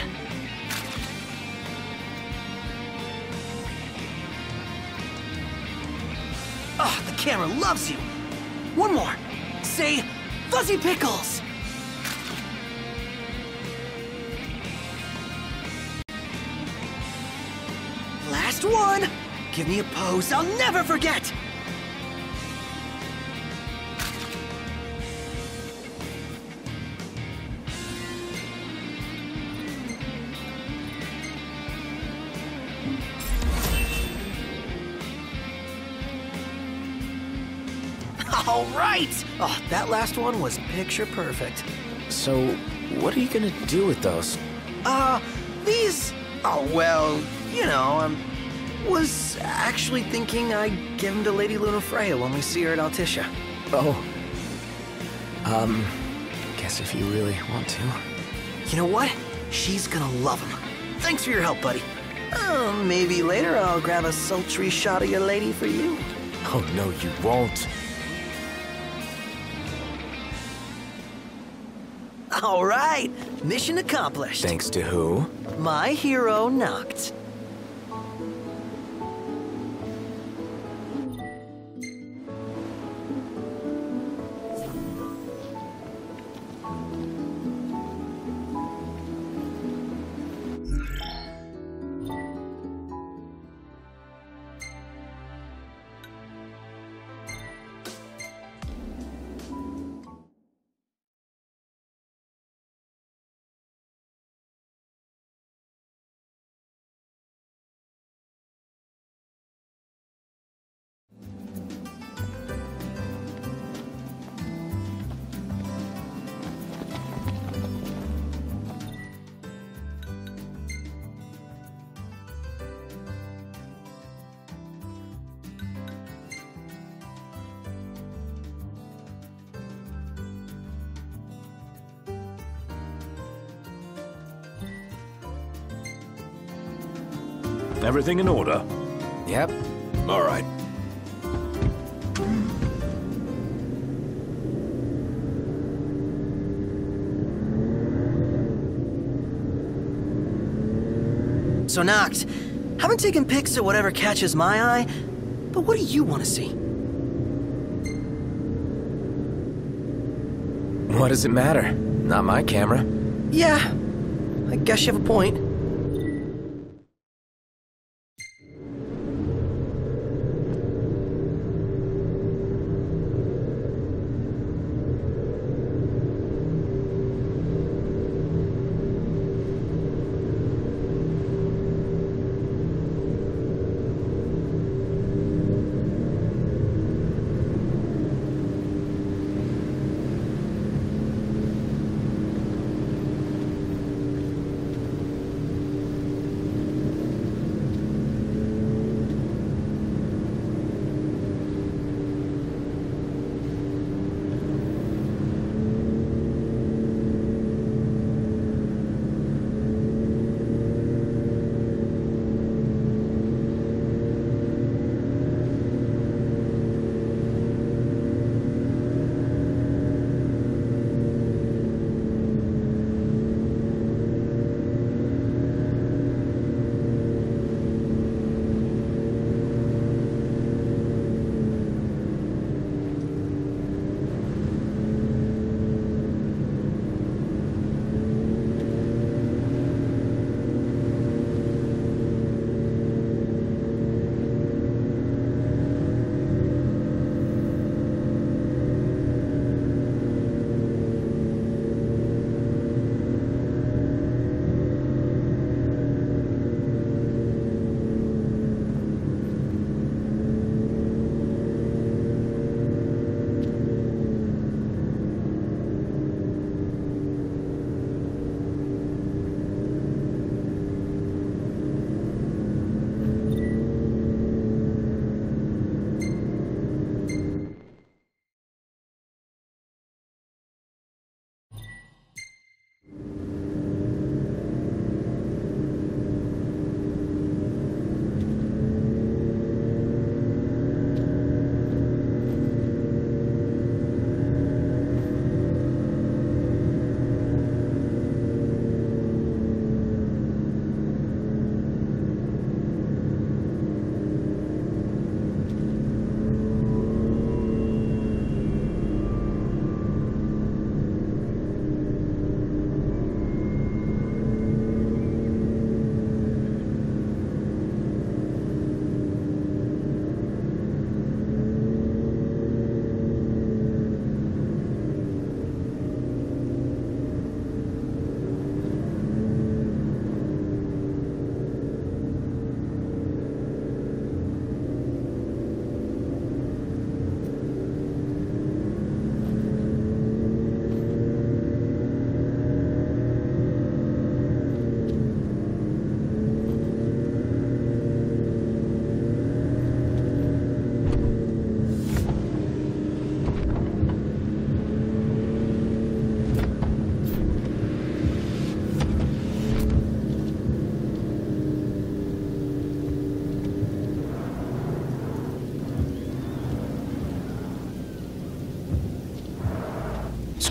Oh, the camera loves you. One more. Say, Fuzzy Pickles! Last one. Give me a pose I'll never forget. All right! Oh, that last one was picture perfect. So, what are you gonna do with those? Uh, these... Oh, well, you know, I um, was actually thinking I'd give them to Lady Lunafreya when we see her at Altissia. Oh. Um, guess if you really want to. You know what? She's gonna love them. Thanks for your help, buddy. Oh, maybe later I'll grab a sultry shot of your lady for you. Oh, no, you won't. All right, mission accomplished. Thanks to who? My hero, Noctis. Everything in order? Yep. All right. So, Noct, haven't taken pics of whatever catches my eye, but what do you want to see? What does it matter? Not my camera. Yeah, I guess you have a point.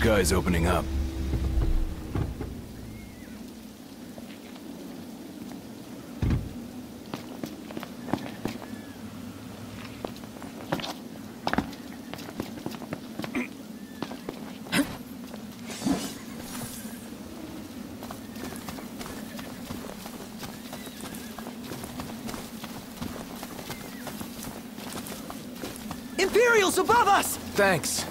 sky's opening up. Imperials above us! Thanks.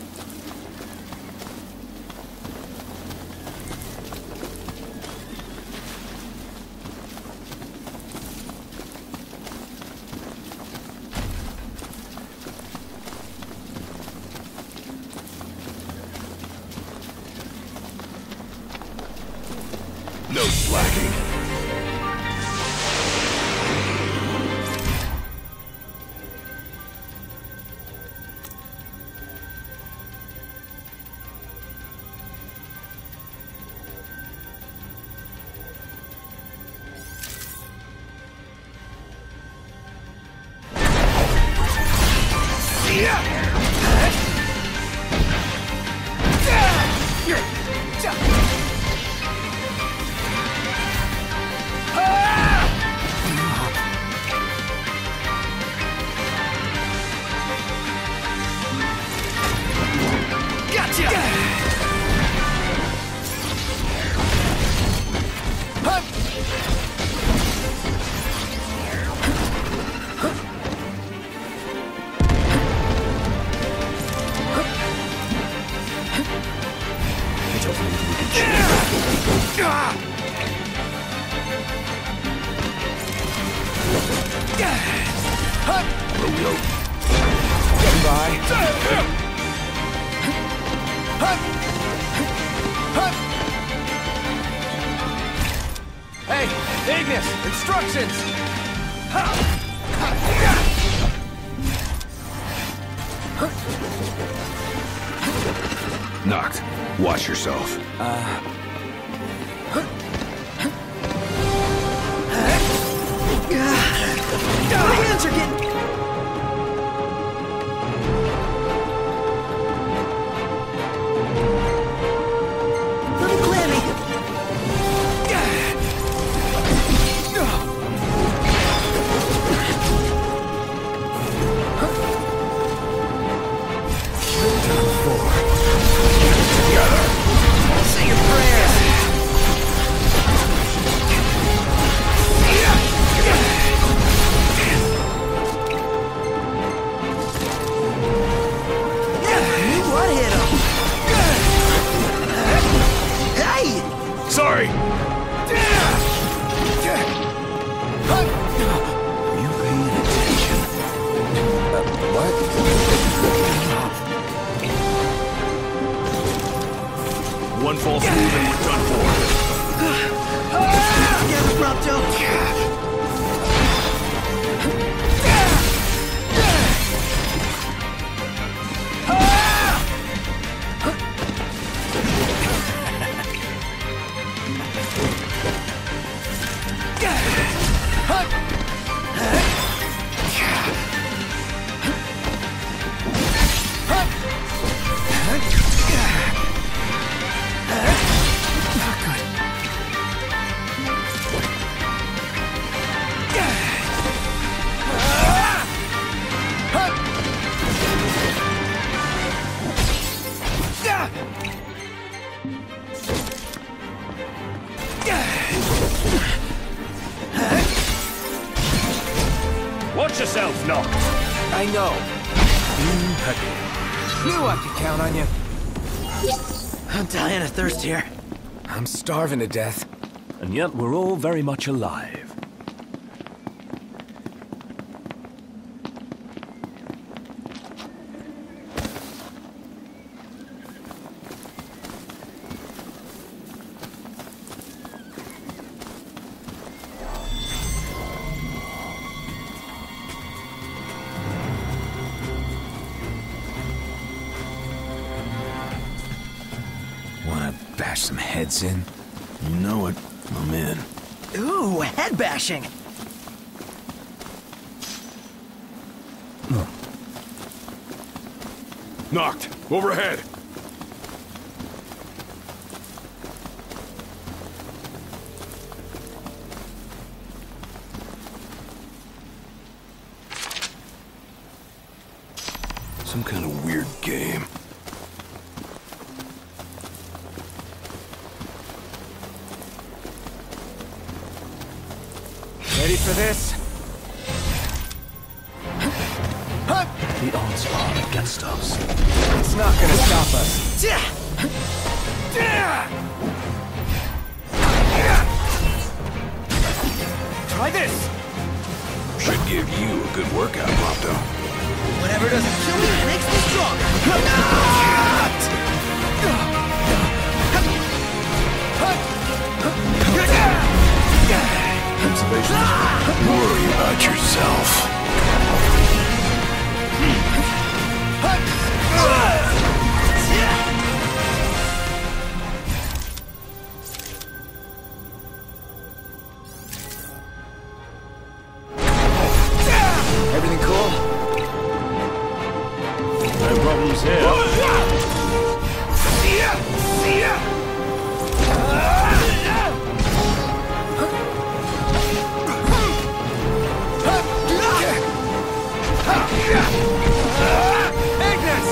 Hey, Ignis, instructions. Knocked. Watch yourself. Uh. My hands are getting. Watch yourself, Noctis. I know. Impeccable. Knew I could count on you. I'm dying of thirst here. I'm starving to death. And yet we're all very much alive. Some heads in. You know it. I'm in. Ooh, head bashing. Knocked. Overhead. Some kind of weird game. Ready for this? The onslaught against us. It's not gonna stop us. Try this! Should give you a good workout, Mopto. Whatever doesn't kill me makes me stronger. Worry about yourself. Everything cool? No problems here. Ignis!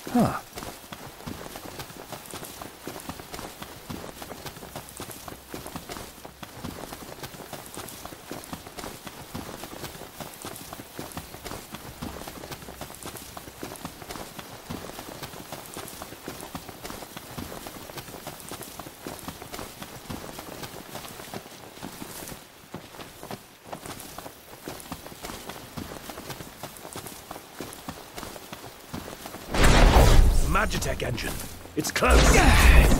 Huh. Magitek engine. It's close. Yeah.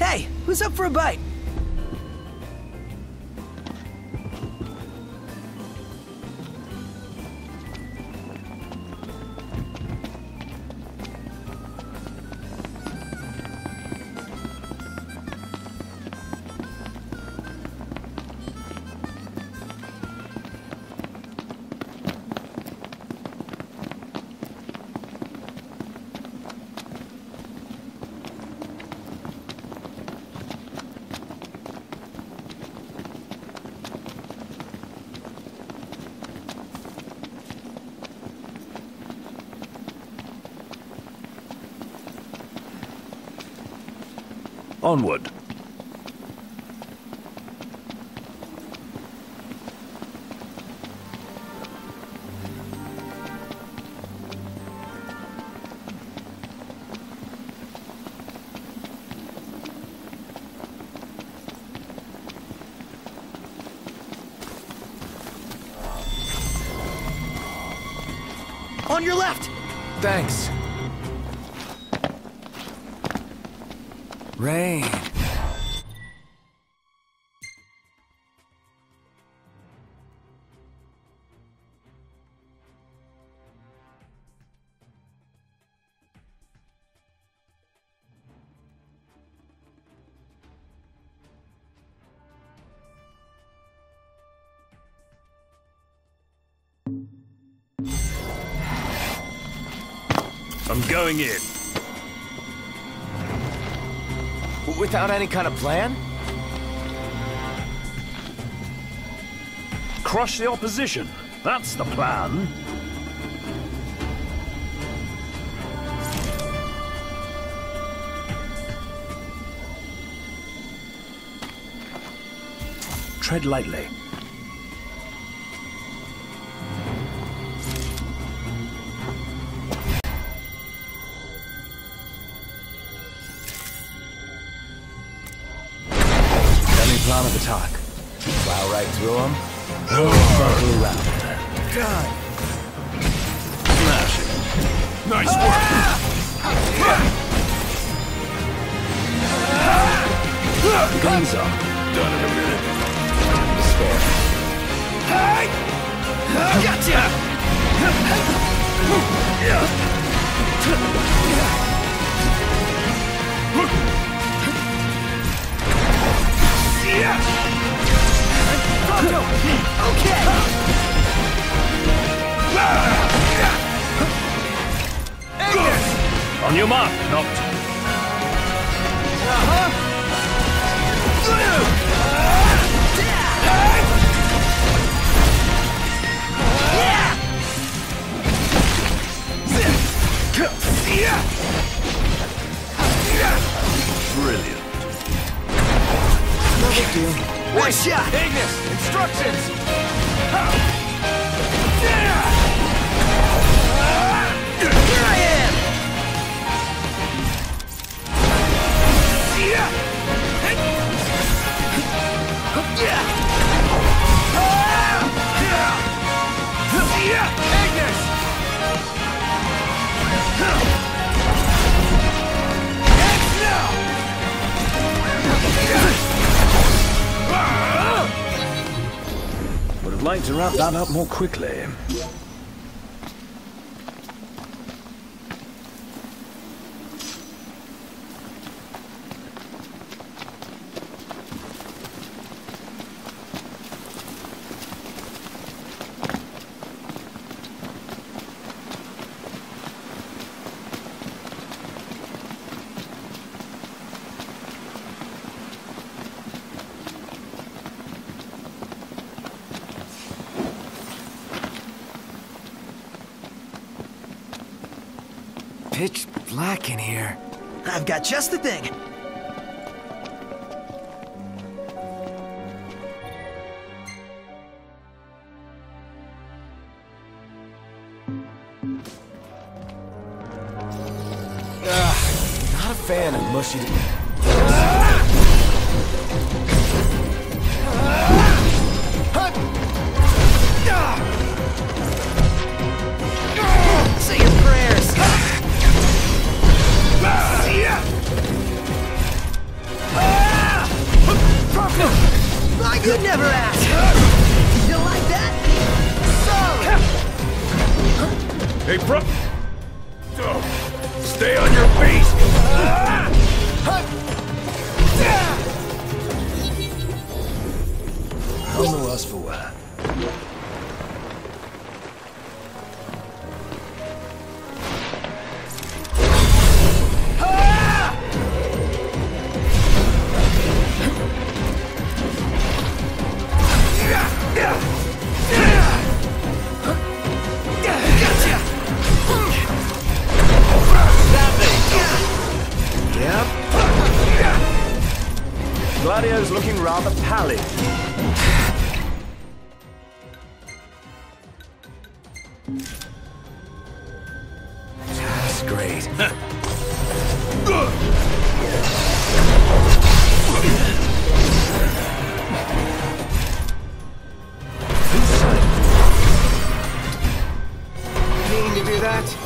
Hey, who's up for a bite? Onward. On your left! Thanks. Rain. I'm going in. Without any kind of plan? Crush the opposition. That's the plan. Tread lightly. Of attack. Plow right through him. Circle around. God. Smash it. Nice ah! work. Ah! Ah! Guns up. Done in a minute. Time to spare. Hey! Gotcha! Yeah. Yeah. Okay. Ignis. On your mark, Noctis. Brilliant. One shot! Ignis! Instructions! Here I am! Ignis! Act now! Would have liked to wrap that up more quickly. Pitch black in here. I've got just the thing. Ugh, not a fan of mushy. Hey! You never asked! You don't like that? Sorry! Hey, bro! Stay on your feet! I'll know us for what. Gladio's looking rather pallid. That's great. Mean to do that?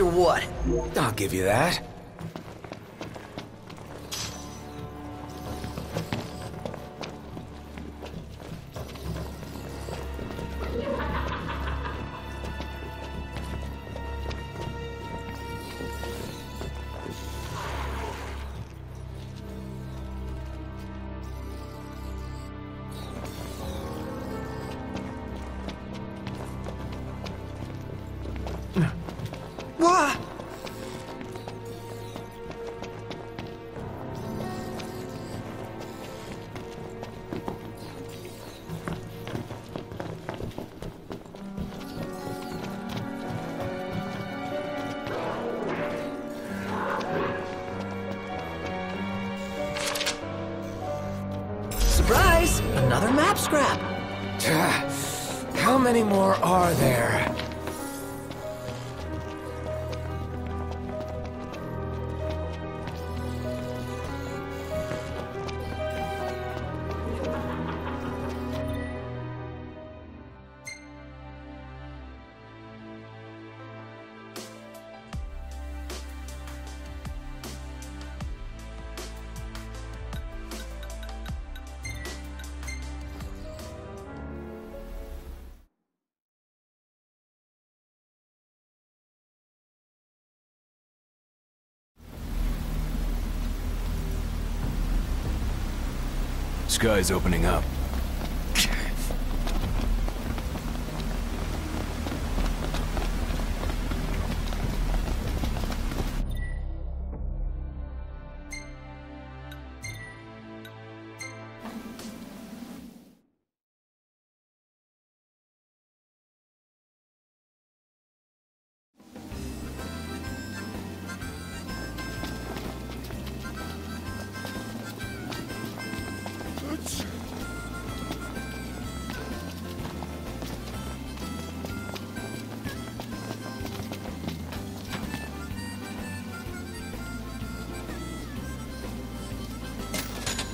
Or what? I'll give you that. How many more are there? sky's opening up.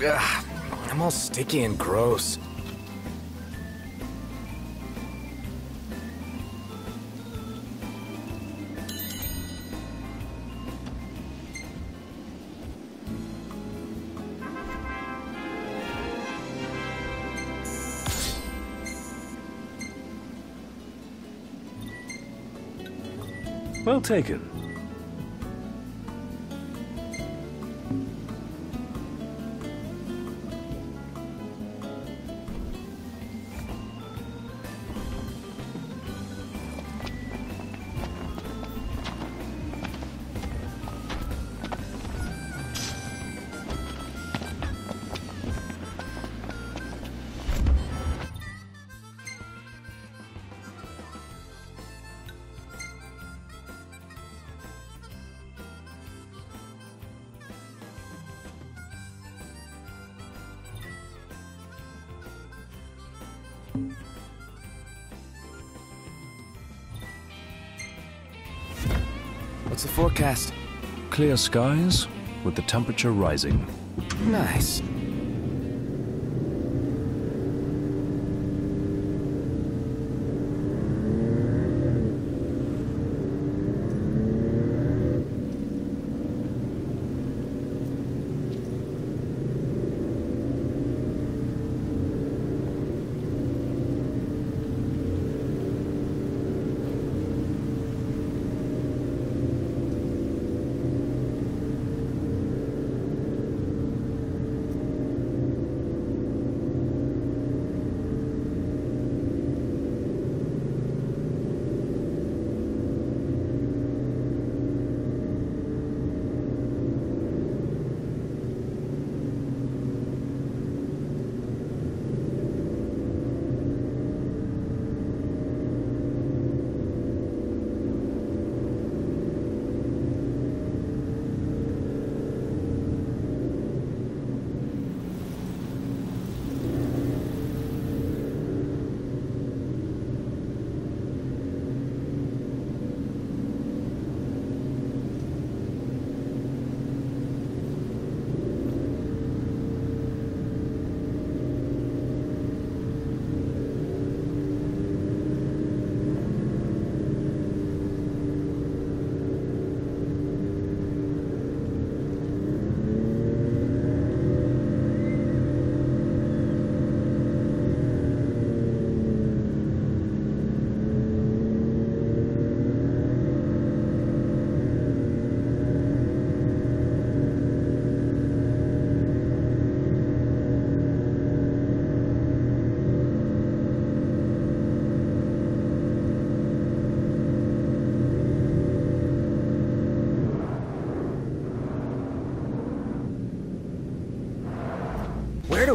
Ugh, I'm all sticky and gross. Well taken. What's the forecast? Clear skies, with the temperature rising. Nice.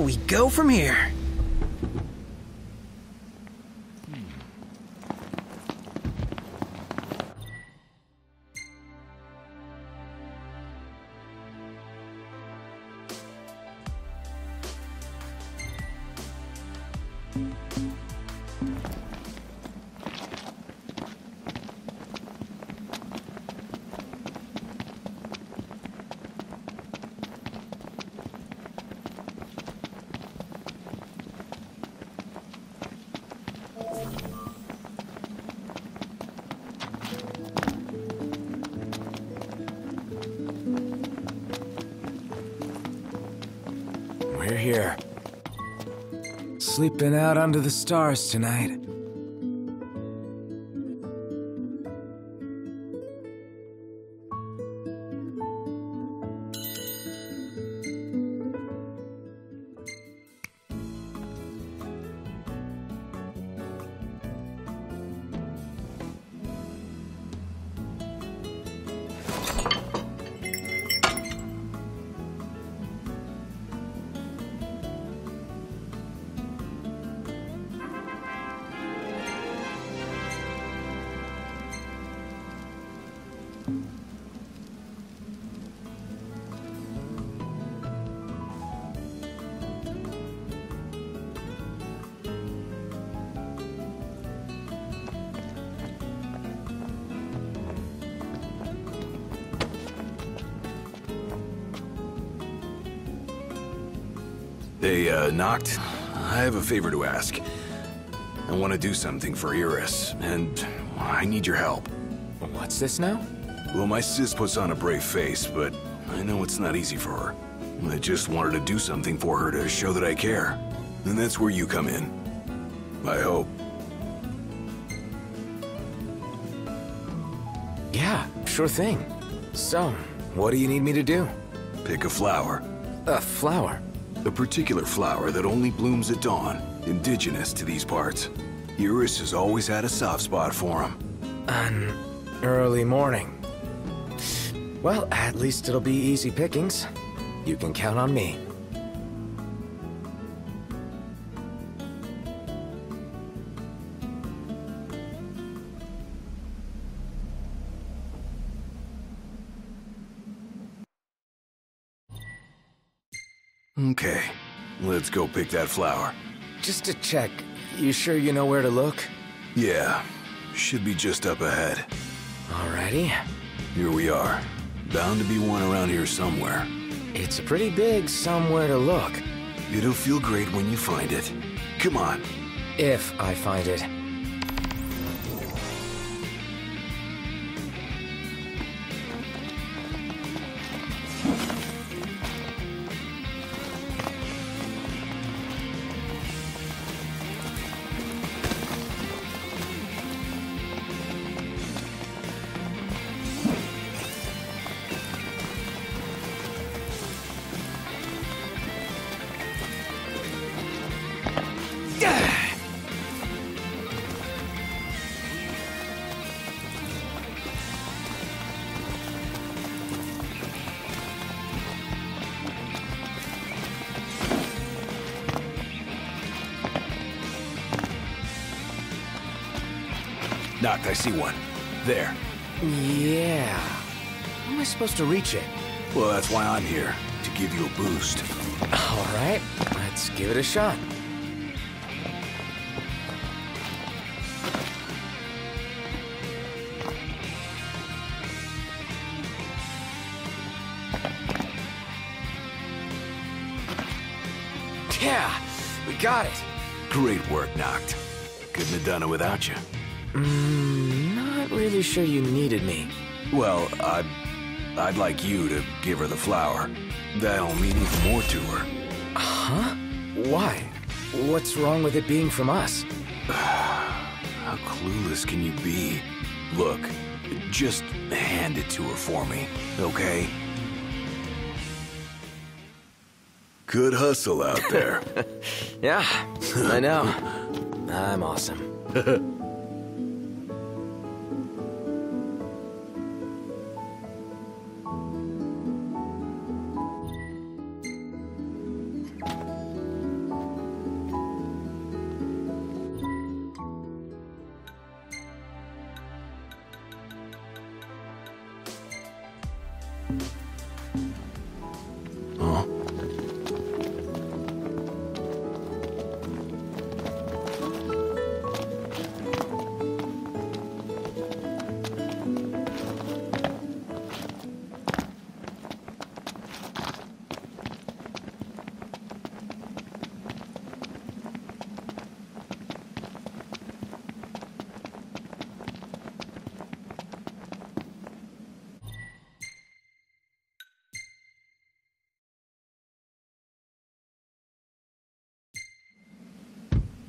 We go from here. We're here. Sleeping out under the stars tonight. They, uh, knocked? I have a favor to ask. I want to do something for Iris, and I need your help. What's this now? Well, my sis puts on a brave face, but I know it's not easy for her. I just wanted to do something for her to show that I care. And that's where you come in. I hope. Yeah, sure thing. So, what do you need me to do? Pick a flower. A flower? A particular flower that only blooms at dawn, indigenous to these parts. Iris has always had a soft spot for them. An early morning. Well, at least it'll be easy pickings. You can count on me. Okay, let's go pick that flower. Just to check, you sure you know where to look? Yeah, should be just up ahead. Alrighty. Here we are. Bound to be one around here somewhere. It's a pretty big somewhere to look. It'll feel great when you find it. Come on. If I find it. Knocked, I see one. There. Yeah. How am I supposed to reach it? Well, that's why I'm here. To give you a boost. All right. Let's give it a shot. Yeah! We got it! Great work, Knocked. Couldn't have done it without you. Mm, not really sure you needed me. Well, I'd, I'd like you to give her the flower. That'll mean even more to her. Huh? Why? What's wrong with it being from us? How clueless can you be? Look, just hand it to her for me, okay? Good hustle out there. Yeah, I know. I'm awesome.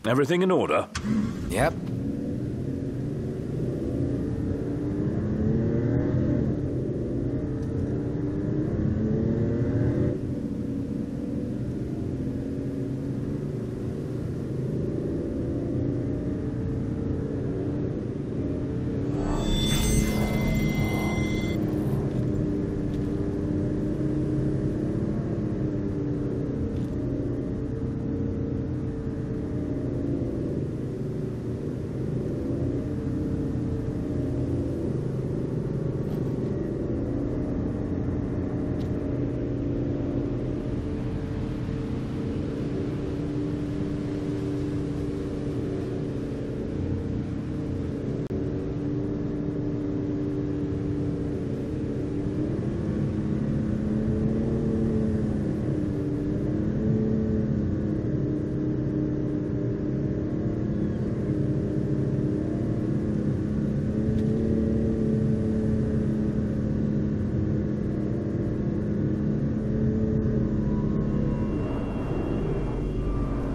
Everything in order? Yep.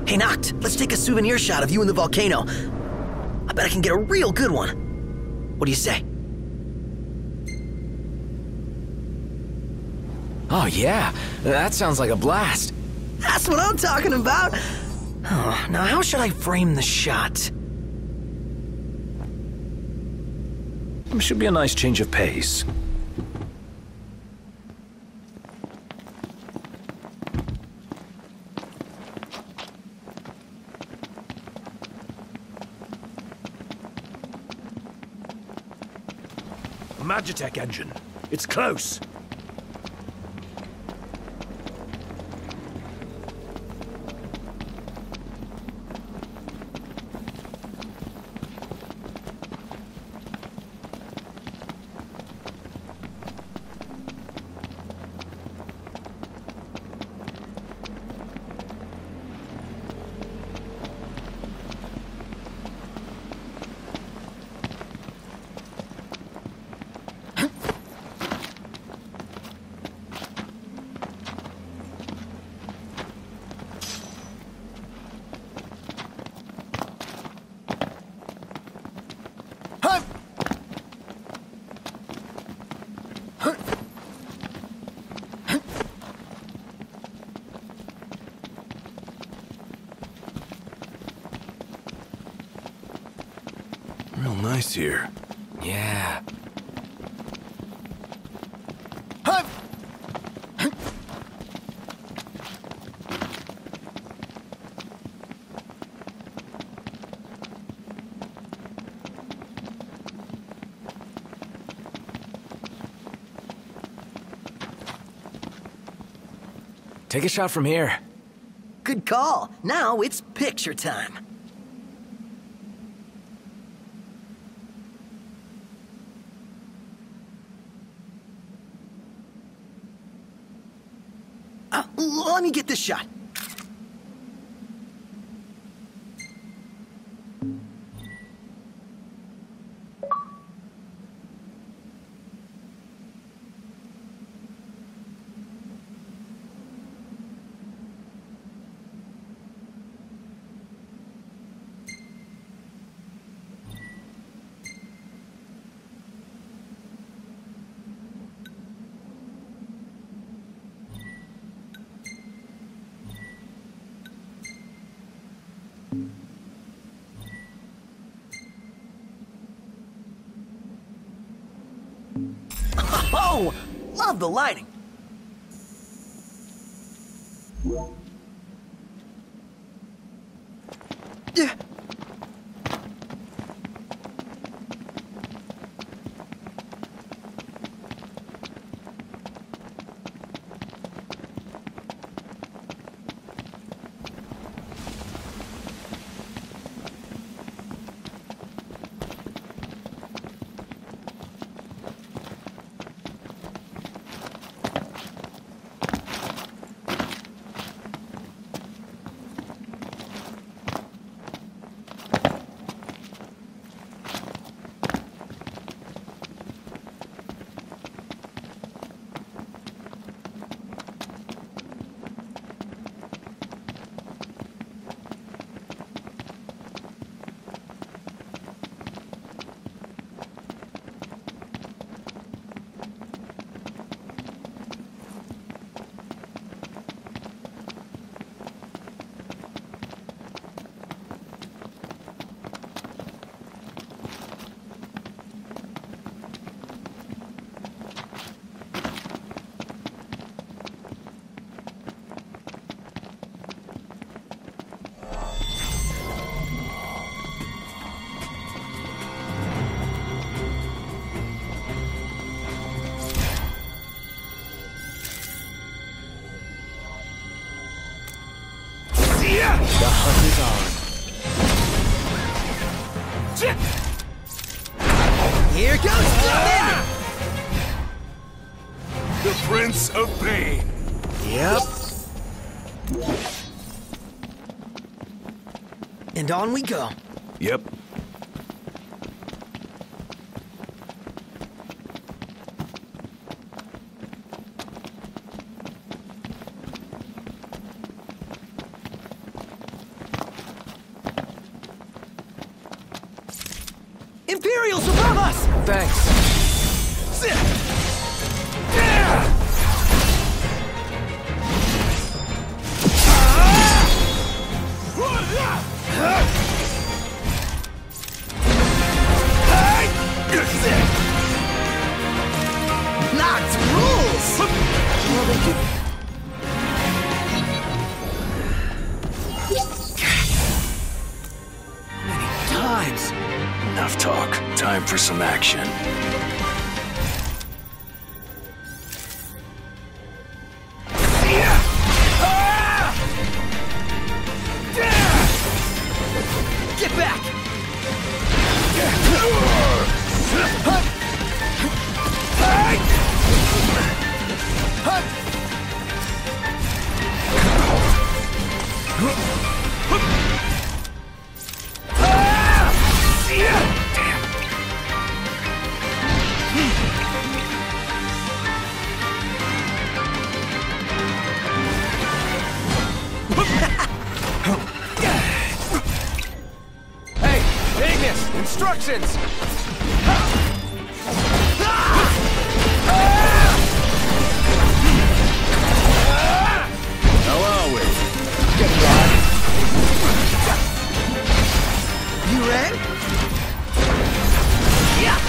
Hey, Noct, let's take a souvenir shot of you in the volcano. I bet I can get a real good one. What do you say? Oh, yeah. That sounds like a blast. That's what I'm talking about. Oh, now, how should I frame the shot? Should be a nice change of pace. A Magitek engine. It's close. Here. Yeah. Hup! Hup! Take a shot from here. Good call. Now it's picture time. Let me get this shot. Oh, love the lighting. Yeah. Here goes ah! The Prince of Pain. Yep. And on we go. Yep. Imperials above us! Thanks. Sit. Yeah. Noct rules! Well, they do. Many times. Enough talk. Time for some action. Instructions! How are we? Get by. You ready? Yeah!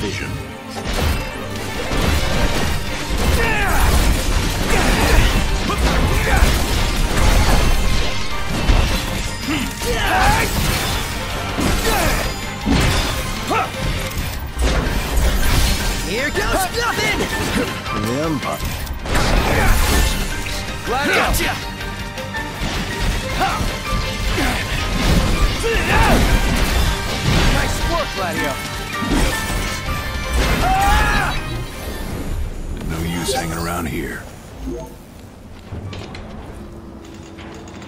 Vision. Here goes nothing! The Empire. Gotcha! Nice work, Gladio. No use hanging around here. Gladio,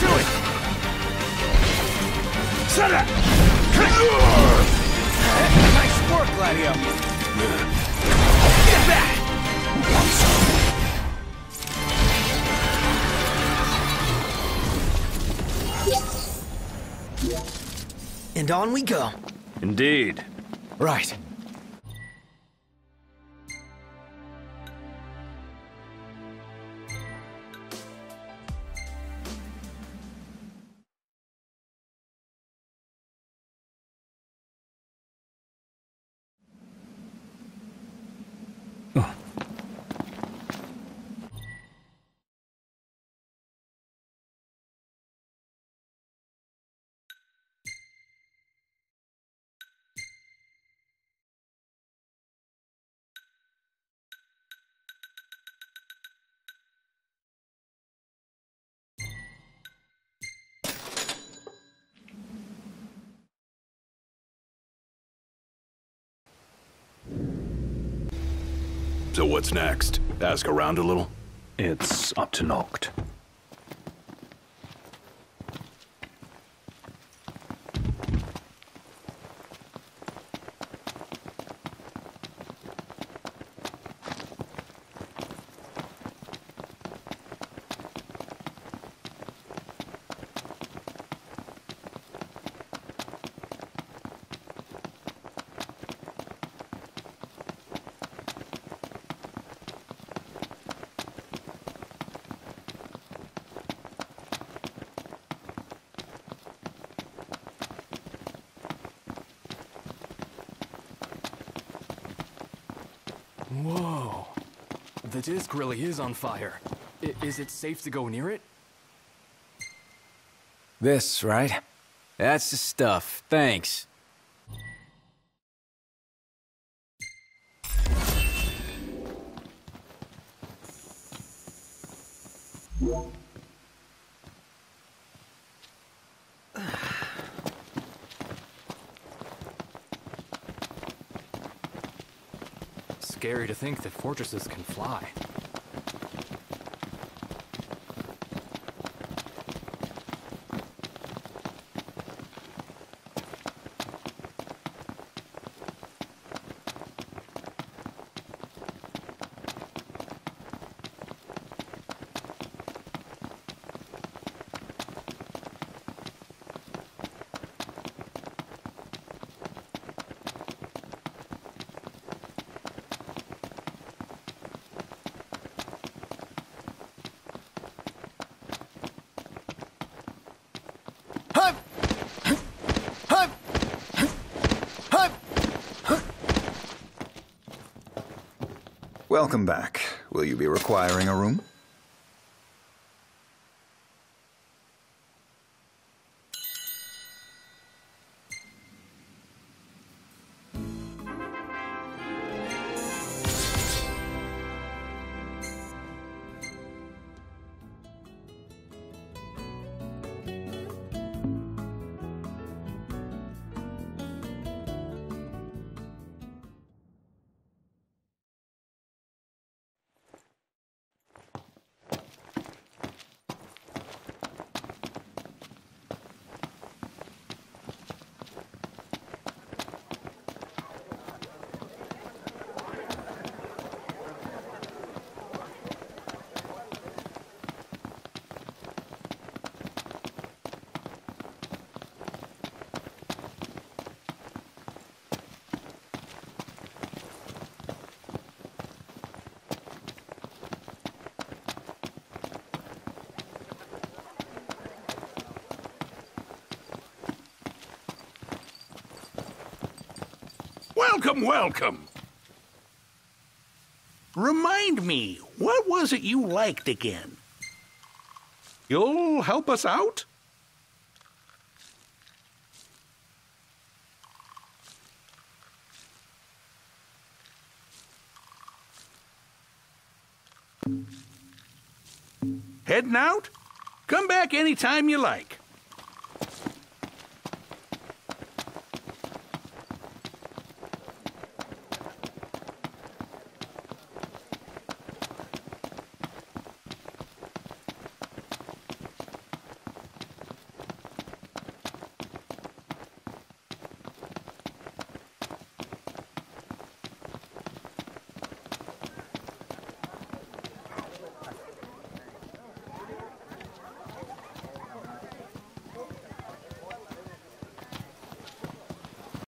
do it! Shut up! Nice work, Gladio! Get back! And on we go. Indeed. Right. So what's next? Ask around a little? It's up to Noct. The disc really is on fire. I- is it safe to go near it? This, right? That's the stuff. Thanks. Scary to think that fortresses can fly. Welcome back. Will you be requiring a room? Welcome, welcome. Remind me, what was it you liked again? You'll help us out? Heading out? Come back anytime you like.